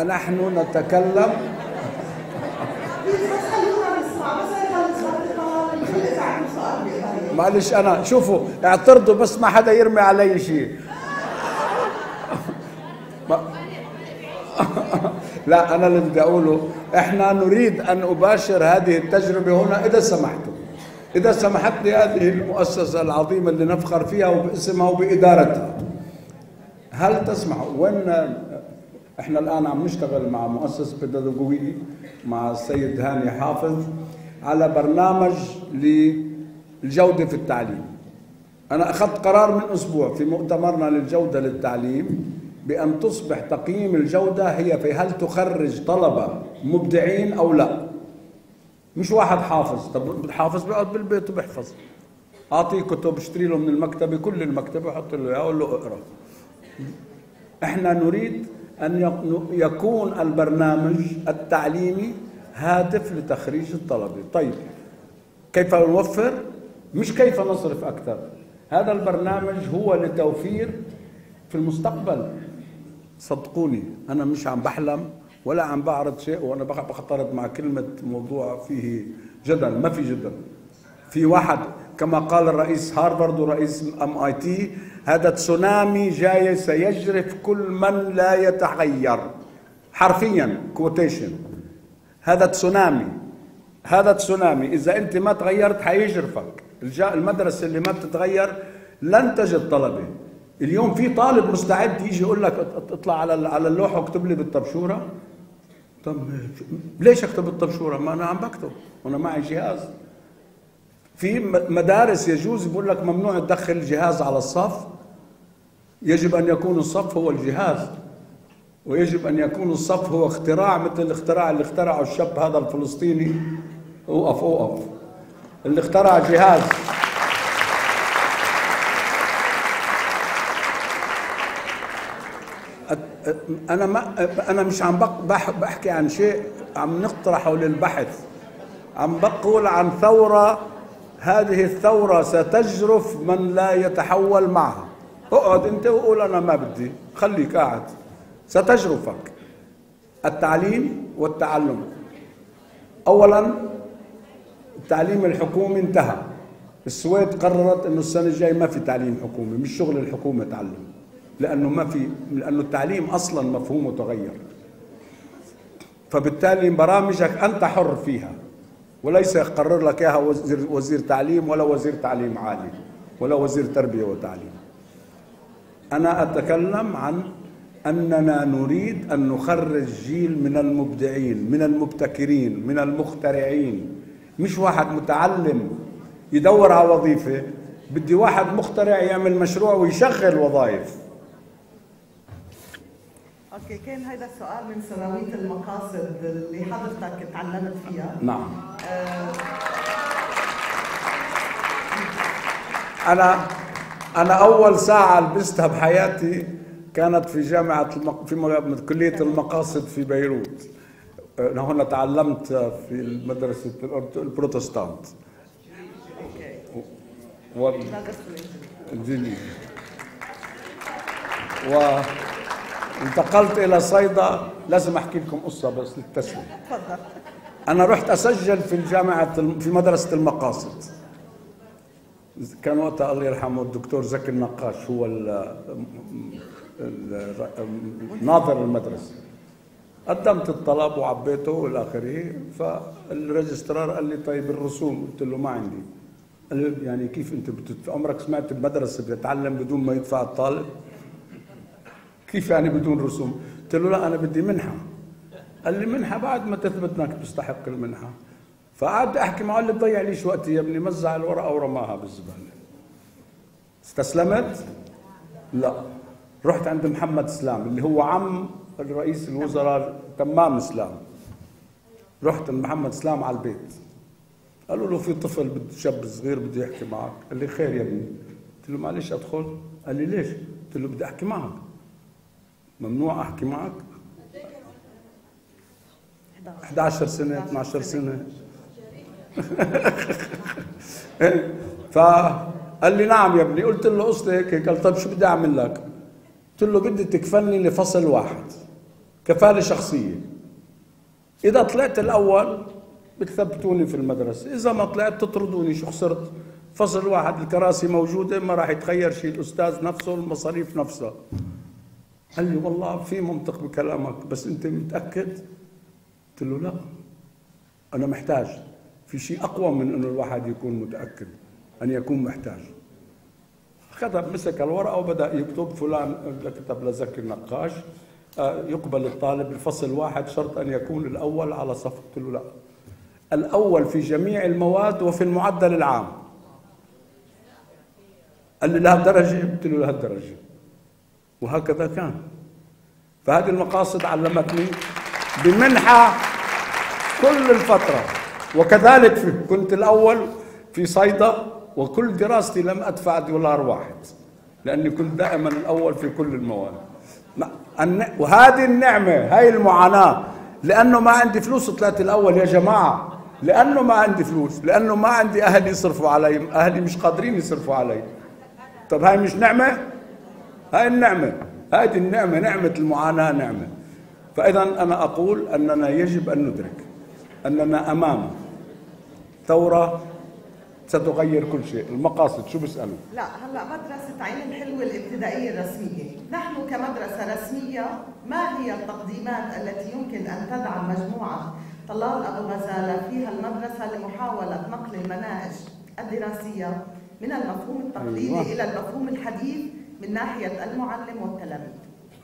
نحن نتكلم معلش، أنا شوفوا اعترضوا بس ما حدا يرمي علي شيء. لا، أنا اللي بدي أقوله إحنا نريد أن أباشر هذه التجربة هنا إذا سمحتوا، إذا سمحت لي هذه المؤسسة العظيمة اللي نفخر فيها وباسمها وبإدارتها. هل تسمحوا؟ وين إحنا الآن عم نشتغل مع مؤسسة بيداغوجية مع السيد هاني حافظ على برنامج للجودة في التعليم. أنا أخذت قرار من أسبوع في مؤتمرنا للجودة للتعليم بأن تصبح تقييم الجودة هي في هل تخرج طلبة مبدعين أو لا. مش واحد حافظ، طب الحافظ بيقعد بالبيت وبيحفظ، أعطيه كتب اشتري له من المكتبة كل المكتبة وحط له إياها وقول له اقرأ. احنا نريد أن يكون البرنامج التعليمي هادف لتخريج الطلبة. طيب كيف نوفر؟ مش كيف نصرف أكثر. هذا البرنامج هو لتوفير في المستقبل. صدقوني أنا مش عم بحلم ولا عم بعرض شيء، وأنا بخطرت مع كلمة موضوع فيه جدل، ما في جدل. في واحد كما قال الرئيس هارفارد ورئيس MIT، هذا تسونامي جاي سيجرف كل من لا يتغير، حرفيا كوتيشن. هذا تسونامي، هذا تسونامي، إذا أنت ما تغيرت حيجرفك. المدرسة اللي ما بتتغير لن تجد طلبة. اليوم في طالب مستعد يجي يقول لك اطلع على اللوحه واكتب لي بالطبشوره. طب ليش اكتب بالطبشوره؟ ما انا عم بكتب وانا معي جهاز. في مدارس يجوز بقول لك ممنوع تدخل الجهاز على الصف، يجب ان يكون الصف هو الجهاز، ويجب ان يكون الصف هو اختراع مثل الاختراع اللي اخترعه الشاب هذا الفلسطيني. اوقف اوقف، اللي اخترع جهاز أنا أنا مش عم بحكي عن شيء عم نطرحه للبحث، عم بقول عن ثورة. هذه الثورة ستجرف من لا يتحول معها. اقعد أنت وقول أنا ما بدي، خليك قاعد، ستجرفك. التعليم والتعلم. أولاً التعليم الحكومي انتهى. السويد قررت إنه السنة الجاية ما في تعليم حكومي، مش شغل الحكومة تعلم. لأنه التعليم أصلاً مفهومه تغير، فبالتالي برامجك أنت حر فيها، وليس يقرر لك إياها وزير تعليم ولا وزير تعليم عالي ولا وزير تربية وتعليم. أنا أتكلم عن أننا نريد أن نخرج جيل من المبدعين، من المبتكرين، من المخترعين. مش واحد متعلم يدور على وظيفة، بدي واحد مخترع يعمل مشروع ويشغل وظائف. اوكي، كان هذا السؤال من سراويط المقاصد اللي حضرتك تعلمت فيها. نعم. انا اول ساعة لبستها بحياتي كانت في كلية المقاصد في بيروت. هنا تعلمت في مدرسة البروتستانت. اوكي. و انتقلت إلى صيدا. لازم أحكي لكم قصة بس للتسلية. تفضل. أنا رحت أسجل في في مدرسة المقاصد. كان وقتها الله يرحمه الدكتور زكي النقاش هو ناظر المدرسة. قدمت الطلب وعبيته والى اخره، فالريجسترار قال لي طيب الرسوم، قلت له ما عندي. قال لي يعني كيف أنت عمرك سمعت بمدرسة بتتعلم بدون ما يدفع الطالب؟ كيف يعني بدون رسوم؟ قلت له لا، أنا بدي منحة. قال لي منحة بعد ما تثبت أنك تستحق المنحة. فقعدت أحكي معه، قال لي تضيع ليش وقتي يا ابني، مزع الورقة ورماها بالزبالة. استسلمت؟ لا. رحت عند محمد اسلام اللي هو عم الرئيس الوزراء تمام اسلام. رحت عند محمد اسلام على البيت. قالوا له في طفل شاب صغير بده يحكي معك. قال لي خير يا ابني. قلت له معلش ادخل، قال لي ليش؟ قلت له بدي احكي معك. ممنوع احكي معك؟ 11 سنه 12 سنه فقال لي نعم يا ابني. قلت له قصدي هيك. قال طيب شو بدي اعمل لك؟ قلت له بدي تكفلني لفصل واحد كفاله شخصيه، اذا طلعت الاول بتثبتوني في المدرسه، اذا ما طلعت تطردوني. شو خسرت؟ فصل واحد، الكراسي موجوده، ما راح يتغير شيء، الاستاذ نفسه، المصاريف نفسها. قال لي والله في منطق بكلامك، بس انت متاكد؟ قلت له لا، انا محتاج. في شيء اقوى من انه الواحد يكون متاكد، ان يكون محتاج. كتب، مسك الورقه وبدا يكتب. فلان كتب لزكي النقاش يقبل الطالب الفصل واحد شرط ان يكون الاول على صف. قلت له لا، الاول في جميع المواد وفي المعدل العام. قال لي لهالدرجه؟ قلت له لهالدرجه. وهكذا كان. فهذه المقاصد علمتني بمنحه كل الفتره، وكذلك كنت الاول في صيدا، وكل دراستي لم ادفع دولار واحد، لاني كنت دائما الاول في كل المواد. وهذه النعمه، هاي المعاناه، لانه ما عندي فلوس طلعت الاول يا جماعه، لانه ما عندي فلوس، لانه ما عندي اهلي يصرفوا علي، اهلي مش قادرين يصرفوا علي. طب هاي مش نعمه؟ هاي النعمه، هذه النعمه، نعمه المعاناه نعمه. فاذا انا اقول اننا يجب ان ندرك اننا امام ثوره ستغير كل شيء. المقاصد شو بيسألوا؟ لا هلا مدرسة عين الحلوة الابتدائية الرسمية، نحن كمدرسة رسمية ما هي التقديمات التي يمكن أن تدعم مجموعة طلال أبو غزالة فيها المدرسة لمحاولة نقل المناهج الدراسية من المفهوم التقليدي إلى المفهوم الحديث من ناحية المعلم والتلاميذ؟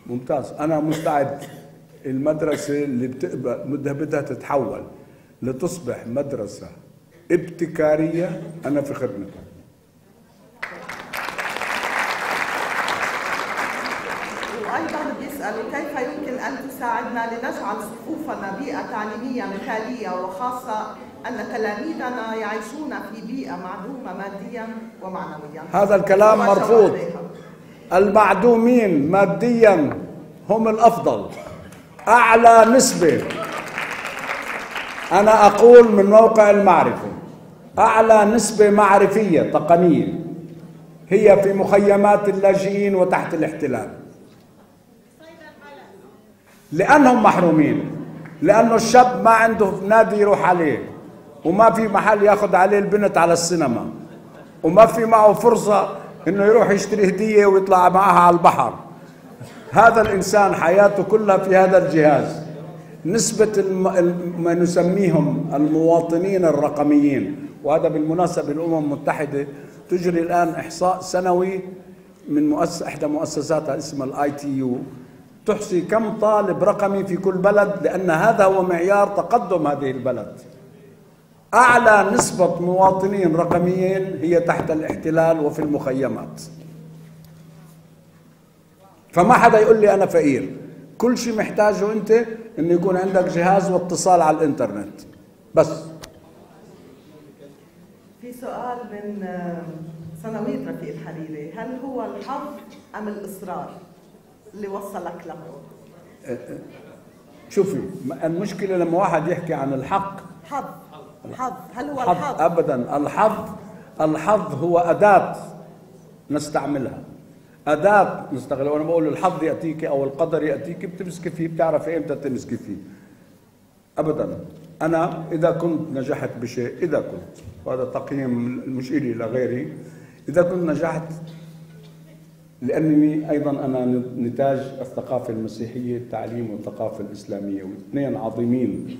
ممتاز، أنا مستعد. المدرسة اللي بدها تتحول لتصبح مدرسة ابتكارية، أنا في خدمتها. وأيضا بيسألوا كيف يمكن أن تساعدنا لنجعل صفوفنا بيئة تعليمية مثالية، وخاصة أن تلاميذنا يعيشون في بيئة معدومة ماديا ومعنويا. هذا الكلام مرفوض. المعدومين ماديا هم الأفضل، أعلى نسبة. أنا أقول من موقع المعرفة، أعلى نسبة معرفية تقنية هي في مخيمات اللاجئين وتحت الاحتلال، لأنهم محرومين، لأنه الشاب ما عنده نادي يروح عليه، وما في محل ياخذ عليه البنت على السينما، وما في معه فرصة إنه يروح يشتري هدية ويطلع معها على البحر. هذا الإنسان حياته كلها في هذا الجهاز. نسبة ما نسميهم المواطنين الرقميين، وهذا بالمناسبة الأمم المتحدة تجري الآن إحصاء سنوي من إحدى مؤسساتها اسمها الITU، تحصي كم طالب رقمي في كل بلد، لأن هذا هو معيار تقدم هذه البلد. أعلى نسبة مواطنين رقميين هي تحت الاحتلال وفي المخيمات. فما حدا يقول لي أنا فقير، كل شيء محتاجه أنت إنه يكون عندك جهاز واتصال على الإنترنت بس. في سؤال من ثانوية رفيق الحريري، هل هو الحظ أم الإصرار اللي وصلك له؟ شوفي، المشكلة لما واحد يحكي عن الحق. حظ، حظ، هل هو الحظ؟ أبداً، الحظ هو أداة نستعملها، أداة نستغلها. وأنا بقول الحظ يأتيك أو القدر يأتيك، بتمسكي فيه، بتعرفي إمتى تمسكي فيه. أبداً، أنا إذا كنت نجحت بشيء، إذا كنت، وهذا تقييم مش إلي لغيري، إذا كنت نجحت، لأنني أيضاً أنا نتاج الثقافة المسيحية، التعليم والثقافة الإسلامية، واثنين عظيمين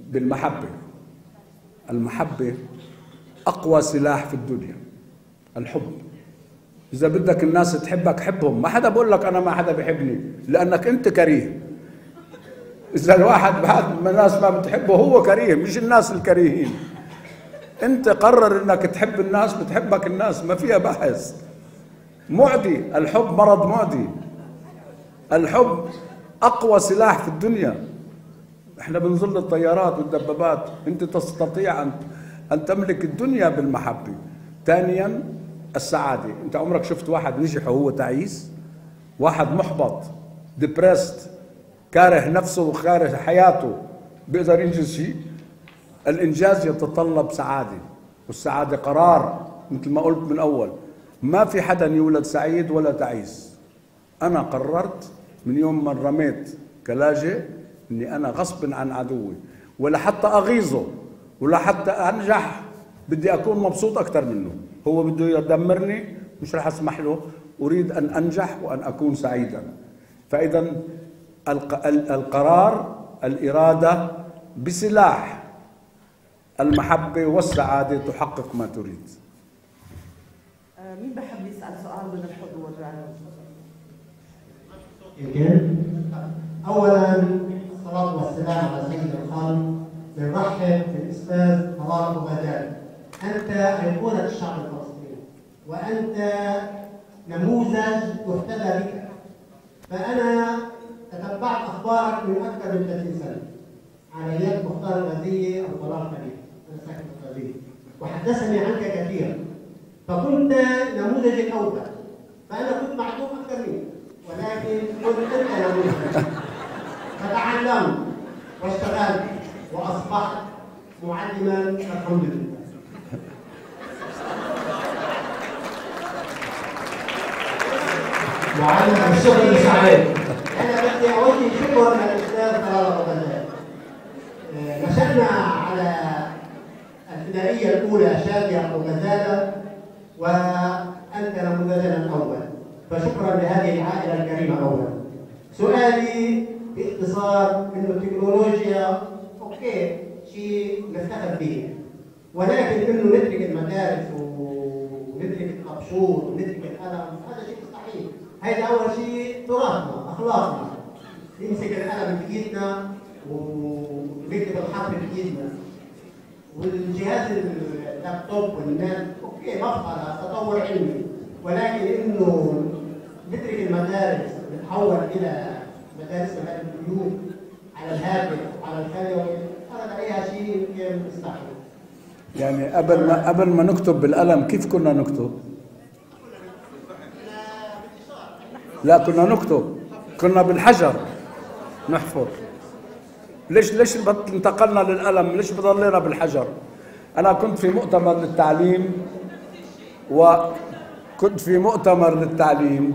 بالمحبة. المحبة أقوى سلاح في الدنيا، الحب. إذا بدك الناس تحبك حبهم، ما حدا بقول لك أنا ما حدا بحبني، لأنك أنت كريه. إذا الواحد بعد الناس ما بتحبه هو كريه، مش الناس الكريهين. أنت قرر إنك تحب الناس، بتحبك الناس، ما فيها بحث. معدي، الحب مرض معدي. الحب أقوى سلاح في الدنيا. إحنا بنظل الطيارات والدبابات، أنت تستطيع أن تملك الدنيا بالمحبة. ثانياً السعاده. انت عمرك شفت واحد نجح وهو تعيس؟ واحد محبط ديبرست كاره نفسه وكاره حياته بيقدر ينجز شيء؟ الانجاز يتطلب سعاده، والسعاده قرار. مثل ما قلت من اول، ما في حدا يولد سعيد ولا تعيس. انا قررت من يوم ما رميت كلاجه اني انا غصب عن عدوي، ولا حتى اغيظه ولا حتى انجح بدي اكون مبسوط اكثر منه. هو بده يدمرني، مش رح اسمح له. اريد ان انجح وان اكون سعيدا. فاذا القرار، الاراده بسلاح المحبه والسعاده تحقق ما تريد. مين بحب يسال سؤال من الحضور؟ يمكن اولا الصلاه والسلام على سيد الخلق. نرحب بالاستاذ طلال أبو غزالة. انت ايقونه الشعب الفلسطيني، وانت نموذج يحتذى بك. فانا تتبعت اخبارك من اكثر من 30 سنه، عمليات مختار الغزيه او طلاق خليل، انا ساكن في الغزيه، وحدثني عنك كثيرا. فكنت نموذجك اوفى، فانا كنت معدوم اكثر منك، ولكن كنت انت نموذجك. فتعلمت واشتغلت واصبحت معلما الحمد لله. معلم الشغل السعيد. انا بدي اوجه شكر للاستاذ طلال أبو غزالة. نشأنا على الابتدائيه الاولى شادي أبو غزالة، وانت نموذجنا الاول، فشكرا لهذه العائله الكريمه اولا. سؤالي باختصار انه التكنولوجيا اوكي شيء نفتخر به، ولكن انه ندرك المدارس وندرك الابشور وندرك القلم، هذا شيء مستحيل. هذا اول شيء تراثنا، اخلاقنا، نمسك القلم بايدنا ونكتب الحرف بايدنا. والجهاز اللابتوب والنت اوكي مرحله تطور علمي، ولكن انه ندرك المدارس ونتحول الى مدارس مثل البيوت على الهاتف وعلى الثانوي، هذا عليها شيء مستحيل. يعني قبل ما نكتب بالقلم كيف كنا نكتب؟ لا كنا نكتب، كنا بالحجر نحفر. ليش انتقلنا للقلم؟ ليش بضلينا بالحجر؟ أنا كنت في مؤتمر للتعليم،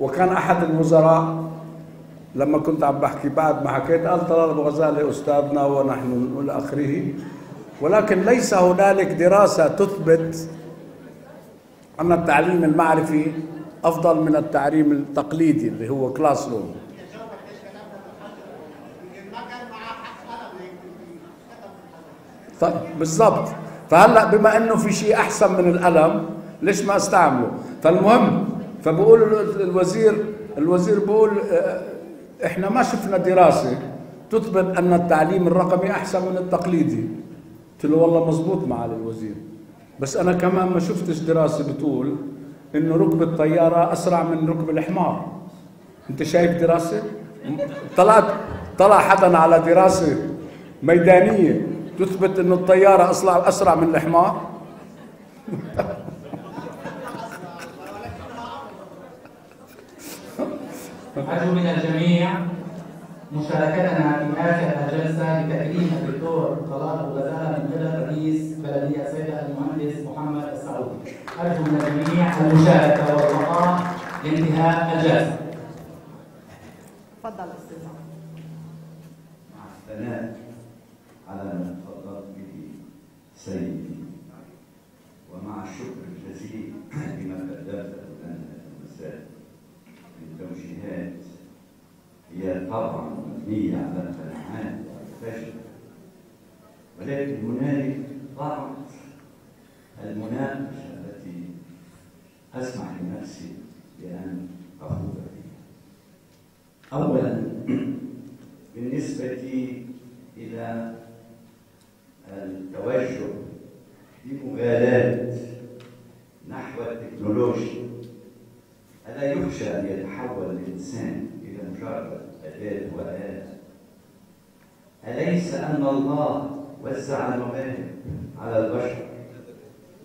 وكان أحد الوزراء لما كنت عم بحكي بعد ما حكيت قال طلال أبو غزالة أستاذنا ونحن إلى آخره، ولكن ليس هنالك دراسة تثبت أن التعليم المعرفي أفضل من التعليم التقليدي اللي هو كلاس روم. طيب بالضبط. فهلا بما انه في شيء احسن من القلم ليش ما استعمله؟ فالمهم فبقول الوزير بقول احنا ما شفنا دراسه تثبت ان التعليم الرقمي احسن من التقليدي. قلت له والله مضبوط معالي الوزير، بس انا كمان ما شفتش دراسه بتقول انه ركب الطياره اسرع من ركب الحمار. انت شايف دراسه؟ طلع حدا على دراسه ميدانيه تثبت انه الطياره اسرع من الحمار؟ أرجو من الجميع مشاركتنا في هذه الجلسه لتكريم الدكتور طلال أبو غزالة من قبل رئيس بلديه صيدا المهندس محمد السعودي. أرجو من الجميع المشاركه والبقاء لانتهاء الجلسه. تفضل استاذ. مع الثناء على ما تفضل به سيدي، ومع الشكر الجزيل لما قدمته لنا المساء من توجيهات هي طبعا مبنيه على القناعات والفشل، ولكن هنالك بعض المناقشه التي اسمح لنفسي بان اخوض فيها. اولا بالنسبه الى التوجه بمغالاة نحو التكنولوجيا، ألا يخشى أن يتحول الإنسان إلى مجرد أداة وآلة؟ أليس أن الله وزع المواهب على البشر،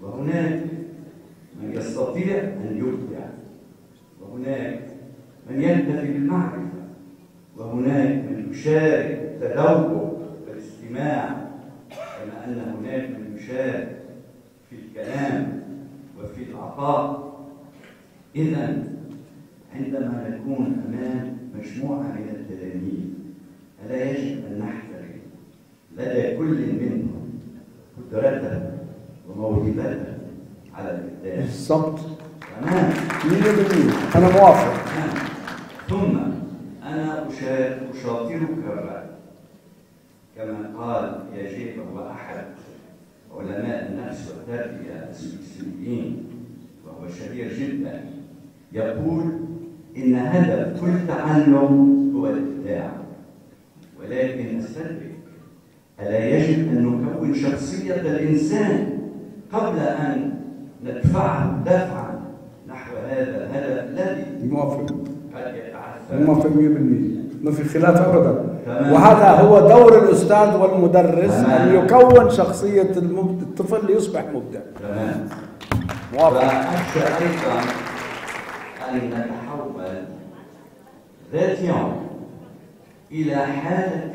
وهناك من يستطيع أن يبدع، وهناك من ينتفي بالمعرفة، وهناك من يشارك التذوق والاستماع، كما أن هناك من يشارك في الكلام وفي العطاء. إذا عندما نكون أمام مجموعة من التلاميذ، ألا يجب أن نحترم لدى كل منهم قدرته وموهبته على الإبداع. بالضبط. تمام. 100%. أنا موافق. ثم أنا أشاطرك الرأي، كما قال يجيب هو أحد علماء النفس والتربية السويسريين وهو شهير جدا، يقول إن هدف كل تعلم هو الإبداع، ولكن السلبي ألا يجب أن نكون شخصية الإنسان قبل أن ندفعه دفعا نحو هذا الهدف الذي موافق قد يتعثر. موافق 100%، ما في خلاف أبدا. وهذا هو دور الأستاذ والمدرس أن يكون شخصية الطفل ليصبح مبدع. تمام. وأخشى أيضا أن نتحول ذات يوم إلى حالة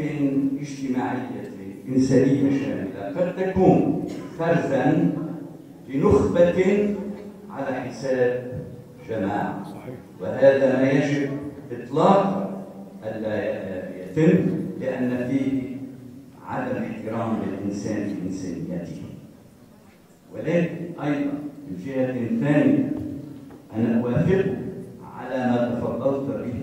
اجتماعية إنسانية شاملة قد تكون فرزا لنخبة على حساب جماعة. صحيح. وهذا ما يجب إطلاقا ألا لأن فيه عدم احترام للإنسان في إنسانيته. ولكن أيضا من جهة ثانية أنا أوافق على ما تفضلت به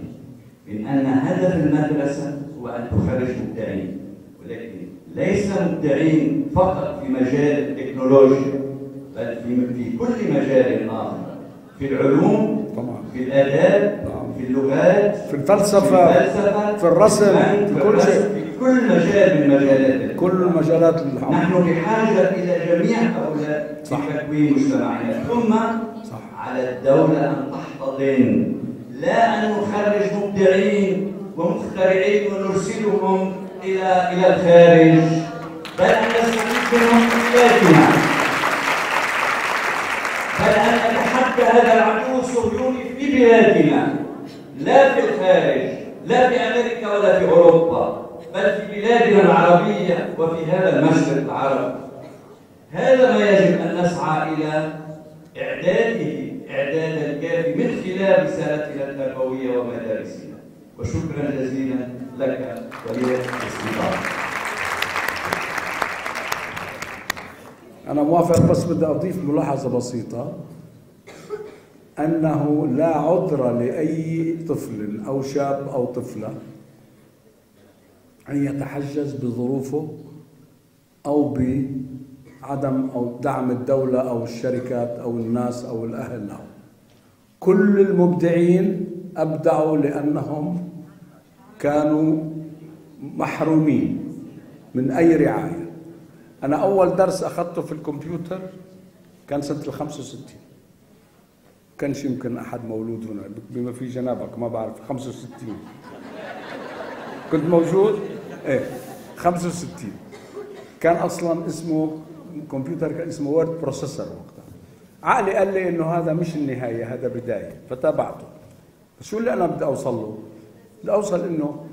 من أن هدف المدرسة هو أن تخرج مبدعين، ولكن ليس مبدعين فقط في مجال التكنولوجيا، بل في كل مجال آخر، في العلوم، في الآداب، في اللغات، في الفلسفة، في الرسم، في كل شيء، في كل مجال من مجالات الحياة. نحن بحاجة إلى جميع هؤلاء في تكوين مجتمعنا. ثم على الدولة أن تحتضن، لا أن نخرج مبدعين ومخترعين ونرسلهم إلى الخارج، بل أن نستفيد منهم أسبابنا، بل أن نتحدى هذا العدو الصهيوني في بلادنا، لا في الخارج، لا في أمريكا ولا في أوروبا، بل في بلادنا العربية وفي هذا المشرق العربي. هذا ما يجب أن نسعى إلى إعداده إعدادا الكافي من خلال رسالتنا التربوية ومدارسنا. وشكرا جزيلا لك وللاستضافة. أنا موافق، بس بدي أضيف ملاحظة بسيطة، أنه لا عذر لأي طفل أو شاب أو طفلة أن يتحجج بظروفه أو بعدم أو دعم الدولة أو الشركات أو الناس أو الأهل له. كل المبدعين أبدعوا لأنهم كانوا محرومين من أي رعاية. أنا أول درس أخذته في الكمبيوتر كان سنة ال 65، كانش يمكن أحد مولود هنا بما في جنابك، ما بعرف 65 كنت موجود؟ إيه 65. كان أصلاً اسمه كمبيوتر، كان اسمه وورد بروسيسور وقتها. عقلي قال لي إنه هذا مش النهاية، هذا بداية، فتابعته. شو اللي أنا بدي أوصل له؟ بدي أوصل إنه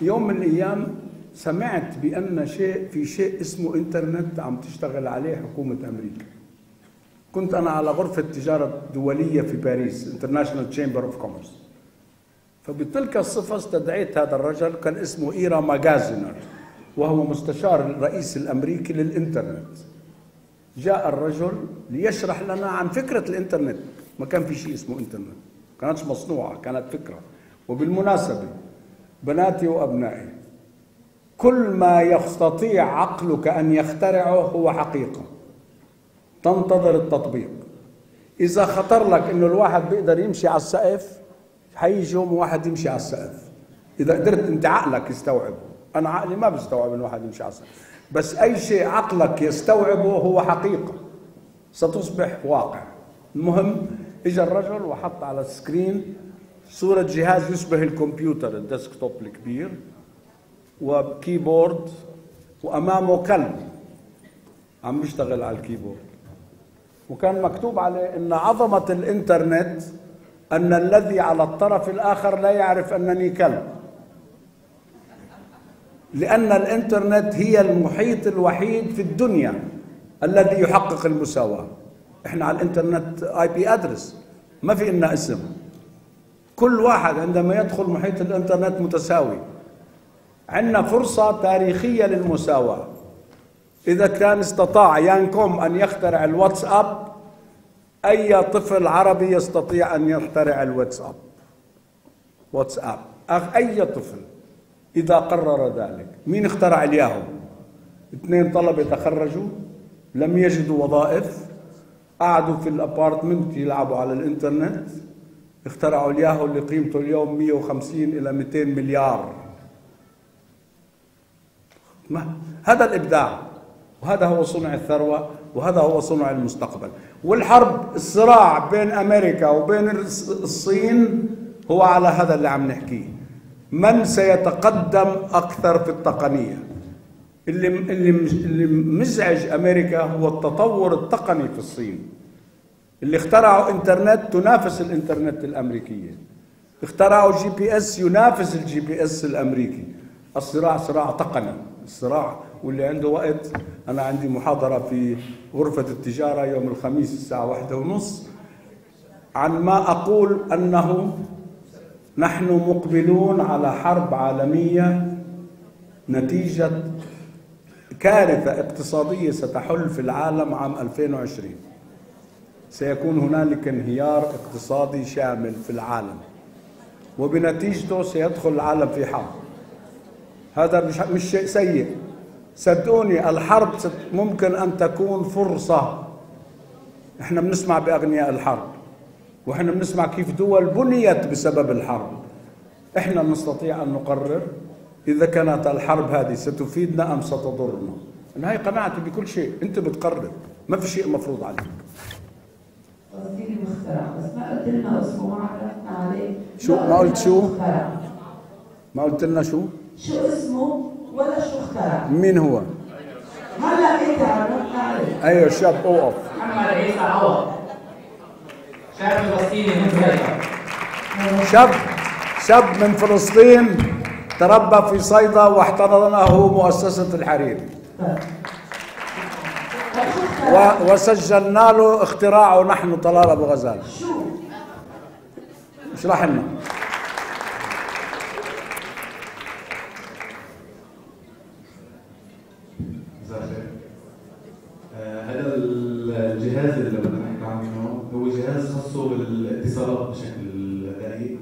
يوم من الأيام سمعت بأن في شيء اسمه إنترنت عم تشتغل عليه حكومة أمريكا. كنت أنا على غرفة تجارة دولية في باريس، انترناشونال تشامبر أوف كوميرس. فبتلك الصفة استدعيت هذا الرجل، كان اسمه ايرا ماجازينر، وهو مستشار الرئيس الأمريكي للإنترنت. جاء الرجل ليشرح لنا عن فكرة الإنترنت، ما كان في شيء اسمه إنترنت، ما كانتش مصنوعة، كانت فكرة. وبالمناسبة بناتي وأبنائي، كل ما يستطيع عقلك أن يخترعه هو حقيقة تنتظر التطبيق. إذا خطر لك إنه الواحد بيقدر يمشي على السقف، حيجي يوم واحد يمشي على السقف. إذا قدرت أنت عقلك يستوعبه، أنا عقلي ما بيستوعب إنه واحد يمشي على السقف، بس أي شيء عقلك يستوعبه هو حقيقة ستصبح واقع. المهم إجا الرجل وحط على السكرين صورة جهاز يشبه الكمبيوتر الديسكتوب الكبير، وكيبورد، وأمامه كلب عم بيشتغل على الكيبورد. وكان مكتوب عليه إن عظمة الإنترنت أن الذي على الطرف الآخر لا يعرف أنني كلب، لأن الإنترنت هي المحيط الوحيد في الدنيا الذي يحقق المساواة. إحنا على الإنترنت IP ادرس، ما في إلنا اسم، كل واحد عندما يدخل محيط الإنترنت متساوي. عندنا فرصة تاريخية للمساواة. إذا كان استطاع يان كوم أن يخترع الواتساب، أي طفل عربي يستطيع أن يخترع الواتساب. واتساب أي طفل إذا قرر ذلك. مين اخترع الياهو؟ 2 طلبة تخرجوا لم يجدوا وظائف، قعدوا في الأبارتمنت يلعبوا على الإنترنت، اخترعوا الياهو اللي قيمته اليوم 150 إلى 200 مليار. هذا الإبداع، وهذا هو صنع الثروة، وهذا هو صنع المستقبل. والحرب، الصراع بين أمريكا وبين الصين هو على هذا اللي عم نحكيه. من سيتقدم أكثر في التقنية؟ اللي مزعج أمريكا هو التطور التقني في الصين. اللي اخترعوا إنترنت تنافس الإنترنت الأمريكية، اخترعوا GPS ينافس الGPS الأمريكي. الصراع صراع تقني. الصراع، واللي عنده وقت، أنا عندي محاضرة في غرفة التجارة يوم الخميس الساعة 1:30 عن ما أقول أنه نحن مقبلون على حرب عالمية نتيجة كارثة اقتصادية ستحل في العالم عام 2020. سيكون هنالك انهيار اقتصادي شامل في العالم، وبنتيجته سيدخل العالم في حرب. هذا مش شيء سيء، صدقوني. الحرب ممكن أن تكون فرصة. احنا بنسمع بأغنياء الحرب، واحنا بنسمع كيف دول بنيت بسبب الحرب. احنا نستطيع أن نقرر إذا كانت الحرب هذه ستفيدنا أم ستضرنا. أنا هاي قناعتي بكل شيء، أنت بتقرر، ما في شيء مفروض عليك. قصدي مخترع، بس ما قلت لنا أسبوع عرفنا عليه. شو ما قلت؟ شو ما قلت لنا؟ شو اسمه ولا شو اخترع؟ مين هو؟ هلا انت عرفت عليه. ايوه شاب، اوقف. محمد عيسى عوض، شاب فلسطيني من صيدا. شاب من فلسطين تربى في صيدا واحتضنه مؤسسة الحريري. وسجلنا له اختراعه نحن، طلال أبو غزالة. شو؟ اشرح لنا. هذا الجهاز اللي بدنا نحكي عنه هو جهاز خاصه بالاتصالات بشكل دقيق.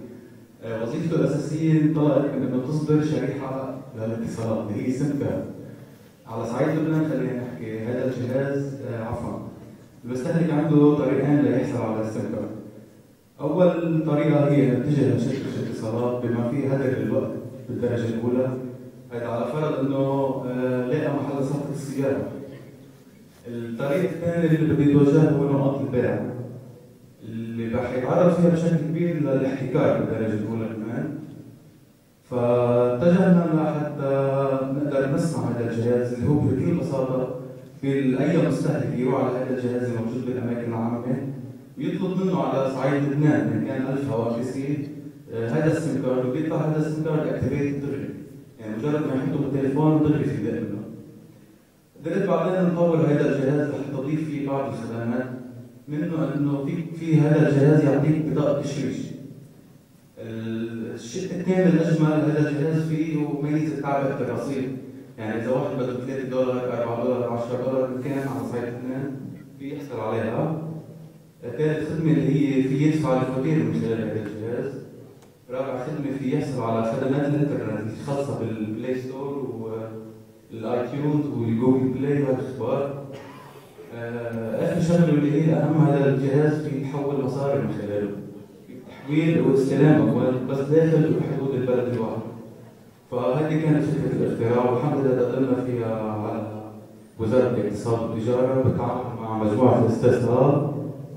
وظيفته الاساسيه انطلقت من انه تصدر شريحه للاتصالات اللي هي سمبا. على صعيد لبنان خلينا نحكي، هذا الجهاز عفوا المستهلك عنده طريقين ليحصل على السمبا. اول طريقه هي ان تتجه لشركه الاتصالات بما فيه هدر الوقت بالدرجه الاولى. هذا على فرض انه لقى محل صفقه السياره. الطريق الثاني اللي بده يتوجه هو نقاط البيع، اللي راح يتعرض فيها بشكل كبير للاحتكار بالدرجه الاولى كمان. فاتجهنا لحتى نقدر نصنع هذا الجهاز اللي هو بكل بساطه في اي مستهلك يروح على هذا الجهاز الموجود بالاماكن العامه ويطلب منه على صعيد لبنان ان كان 1000 او 2000 هذا السيم كارد، وبيطلع هذا السيم كارد اكتيفيت دغري، يعني مجرد ما يحطه بالتليفون دغري في دقيقه. قدرت بعدين نطور هذا الجهاز لحتى تضيف فيه بعض الخدمات، منه انه في هذا الجهاز يعطيك بطاقه تشييش. الشيء الثاني الاجمل هذا الجهاز فيه ميزه تعبئه الرصيد، يعني اذا واحد بده $3 $4 $10 بكان على صعيد لبنان بيحصل عليها. ثالث خدمه اللي هي في يدفع الفواتير من خلال هذا الجهاز. رابع خدمه في يحصل على خدمات الانترنت الخاصه بالبلاي ستور الايتيونز والجوجل بلاي والاخبار. اخر شغله اللي هي اهم، هذا الجهاز بيتحول مصاري من خلاله، تحويل واستلامه بس داخل حدود البلد الواحد. فهذه كانت فكره الاختراع، والحمد لله دخلنا فيها على وزاره الاقتصاد والتجاره بالتعاون مع مجموعه الاستثمارات،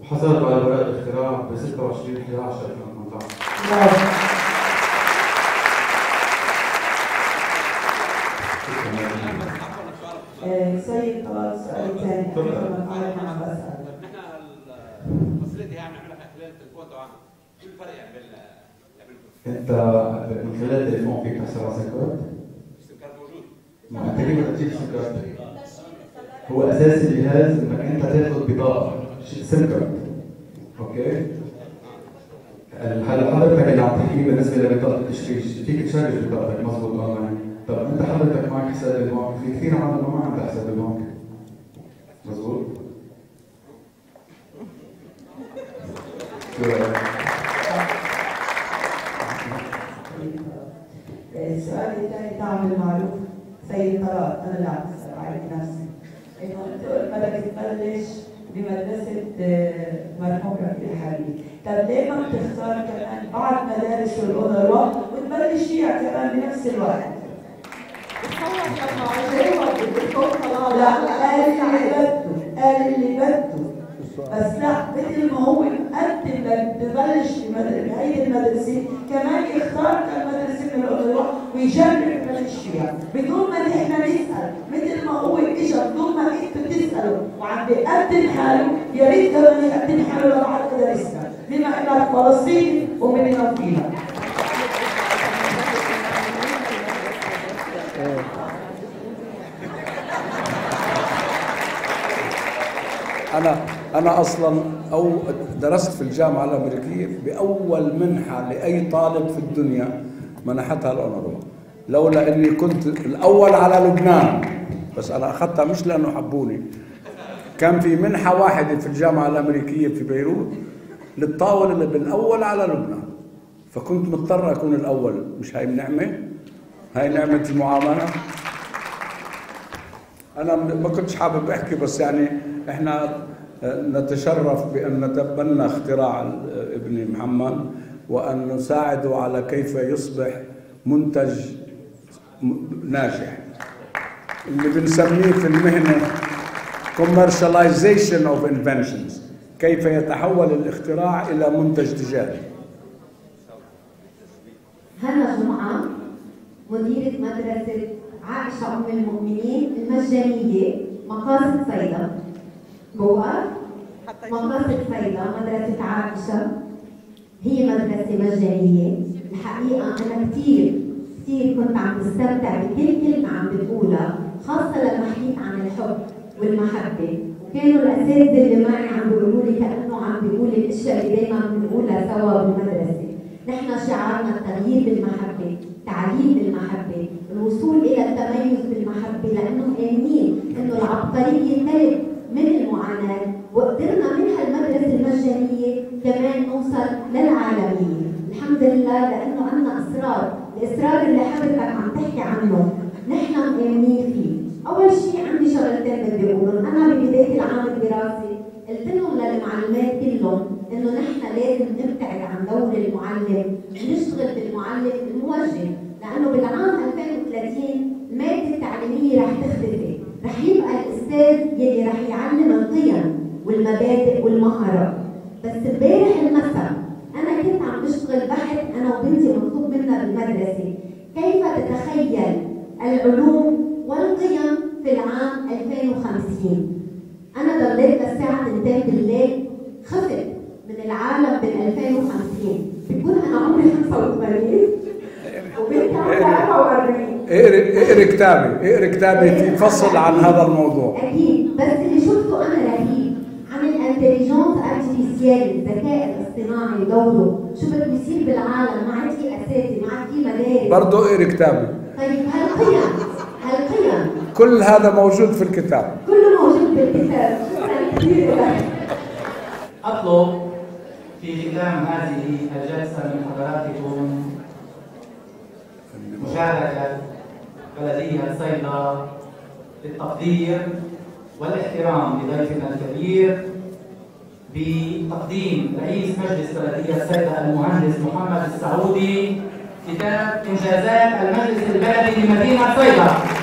وحصلت على براءه الاختراع ب 26/11/2018. سيد طلال السؤال الثاني. نحن انت من خلال التليفون فيك تحصل على سكرات؟ السم كارت موجود. ما انت كيف بدك تجيب السم كارت؟ هو اساس الجهاز انك انت تاخذ بطاقه سم كارت. اوكي؟ هلا حضرتك اللي عم تحكيه بالنسبه لبطاقه التشغيل، فيك تشغل بطاقتك مضبوط اونلاين. طب انت حضرتك معك حساب بالبنك، في كثير عملاء ما عندها حساب بالبنك. مضبوط؟ السؤال الثاني دعم المعروف سيد طلال، انا اللي عم بسال عليك نفسي. انه انت بدك تبلش بمدرسه مرحوم رفيق الحريري، طب ليه ما بتختار كمان بعض مدارس الأدراء وتبلش فيها كمان بنفس الوقت؟ لا قال اللي بده، قال اللي بده، بس لا مثل ما هو مقدم ببلش بهيدي المدرسه كمان يختار المدرسه من الأدراء ويجرب يبلش فيها بدون ما نحن نسال، مثل ما هو اجى بدون ما انتم تسالوا وعم بيقدم حاله، يا ريت كمان يقدم حاله لبعض مدارسنا بما انك فلسطيني ومننا فيها. أنا أصلاً درست في الجامعة الأمريكية بأول منحة لأي طالب في الدنيا منحتها الأونروا، لولا إني كنت الأول على لبنان، بس أنا أخذتها مش لأنه حبوني. كان في منحة واحدة في الجامعة الأمريكية في بيروت للطاولة اللي بالأول على لبنان، فكنت مضطر أكون الأول. مش هاي نعمة؟ هاي نعمة المعاملة. أنا ما كنتش حابب أحكي، بس يعني إحنا نتشرف بأن نتبنى اختراع ابن محمد وأن نساعده على كيف يصبح منتج ناجح، اللي بنسميه في المهنة commercialization of inventions، كيف يتحول الاختراع إلى منتج تجاري. هنا جمعة مديرة مدرسة عائشة أم المؤمنين المجانية مقاصد صيدا، جوا مدرسة صيدا مدرسة عائشة، هي مدرسة مجانية. الحقيقة أنا كثير كنت عم بستمتع بكل كلمة عم بتقولها، خاصة لما حكيت عن الحب والمحبة، وكانوا الأساتذة اللي معي عم بيقولوا لي كأنه عم بيقول الأشياء اللي دايما بنقولها سوا بالمدرسة. نحن شعارنا التغيير بالمحبة، تعليم بالمحبة، الوصول إلى التميز بالمحبة، لأنه آمنين إنه العبقرية ترد من المعاناة، وقدرنا من هالمدرسة المجانية كمان نوصل للعالمية، الحمد لله. لأنه عندنا إصرار، الإصرار اللي حضرتك عم تحكي عنه نحن مآمنين فيه. أول شيء عندي شغلتين بدي أقولهم، أنا ببداية العام الدراسي قلت لهم للمعلمات كلهم إنه نحن لازم نبتعد عن دور المعلم، نشتغل بالمعلم الموجه، لأنه بالعام 2030 المادة التعليمية رح تختفي، رح يبقى الأستاذ يلي رح يعلم القيم والمبادئ والمهارات. بس امبارح المساء أنا كنت عم بشتغل بحث أنا وبنتي مطلوب منا بالمدرسة، كيف تتخيل العلوم والقيم في العام 2050؟ أنا ضليت للساعة 2 بالليل، خفت من العالم بال 2050، بكون أنا عمري 85 وبنتي عمرها 44. اقري كتابي، اقري كتابي في فصل عن هذا الموضوع. أكيد، بس اللي شفته أنا رهيب عن الانتليجنس ارتفيسيال، الذكاء الاصطناعي دوره، شو بده يصير بالعالم، ما عاد في أساتذة، ما عاد في مدارس. برضه اقري كتابي. طيب هالقيم كل هذا موجود في الكتاب. كله موجود في الكتاب، شكرا كثير لك. أطلب في ختام هذه الجلسة من حضراتكم مشاركة بلدية صيدا للتقدير والاحترام لضيفنا الكبير بتقديم رئيس مجلس بلدية صيدا المهندس محمد السعودي كتاب إنجازات المجلس البلدي لمدينة صيدا.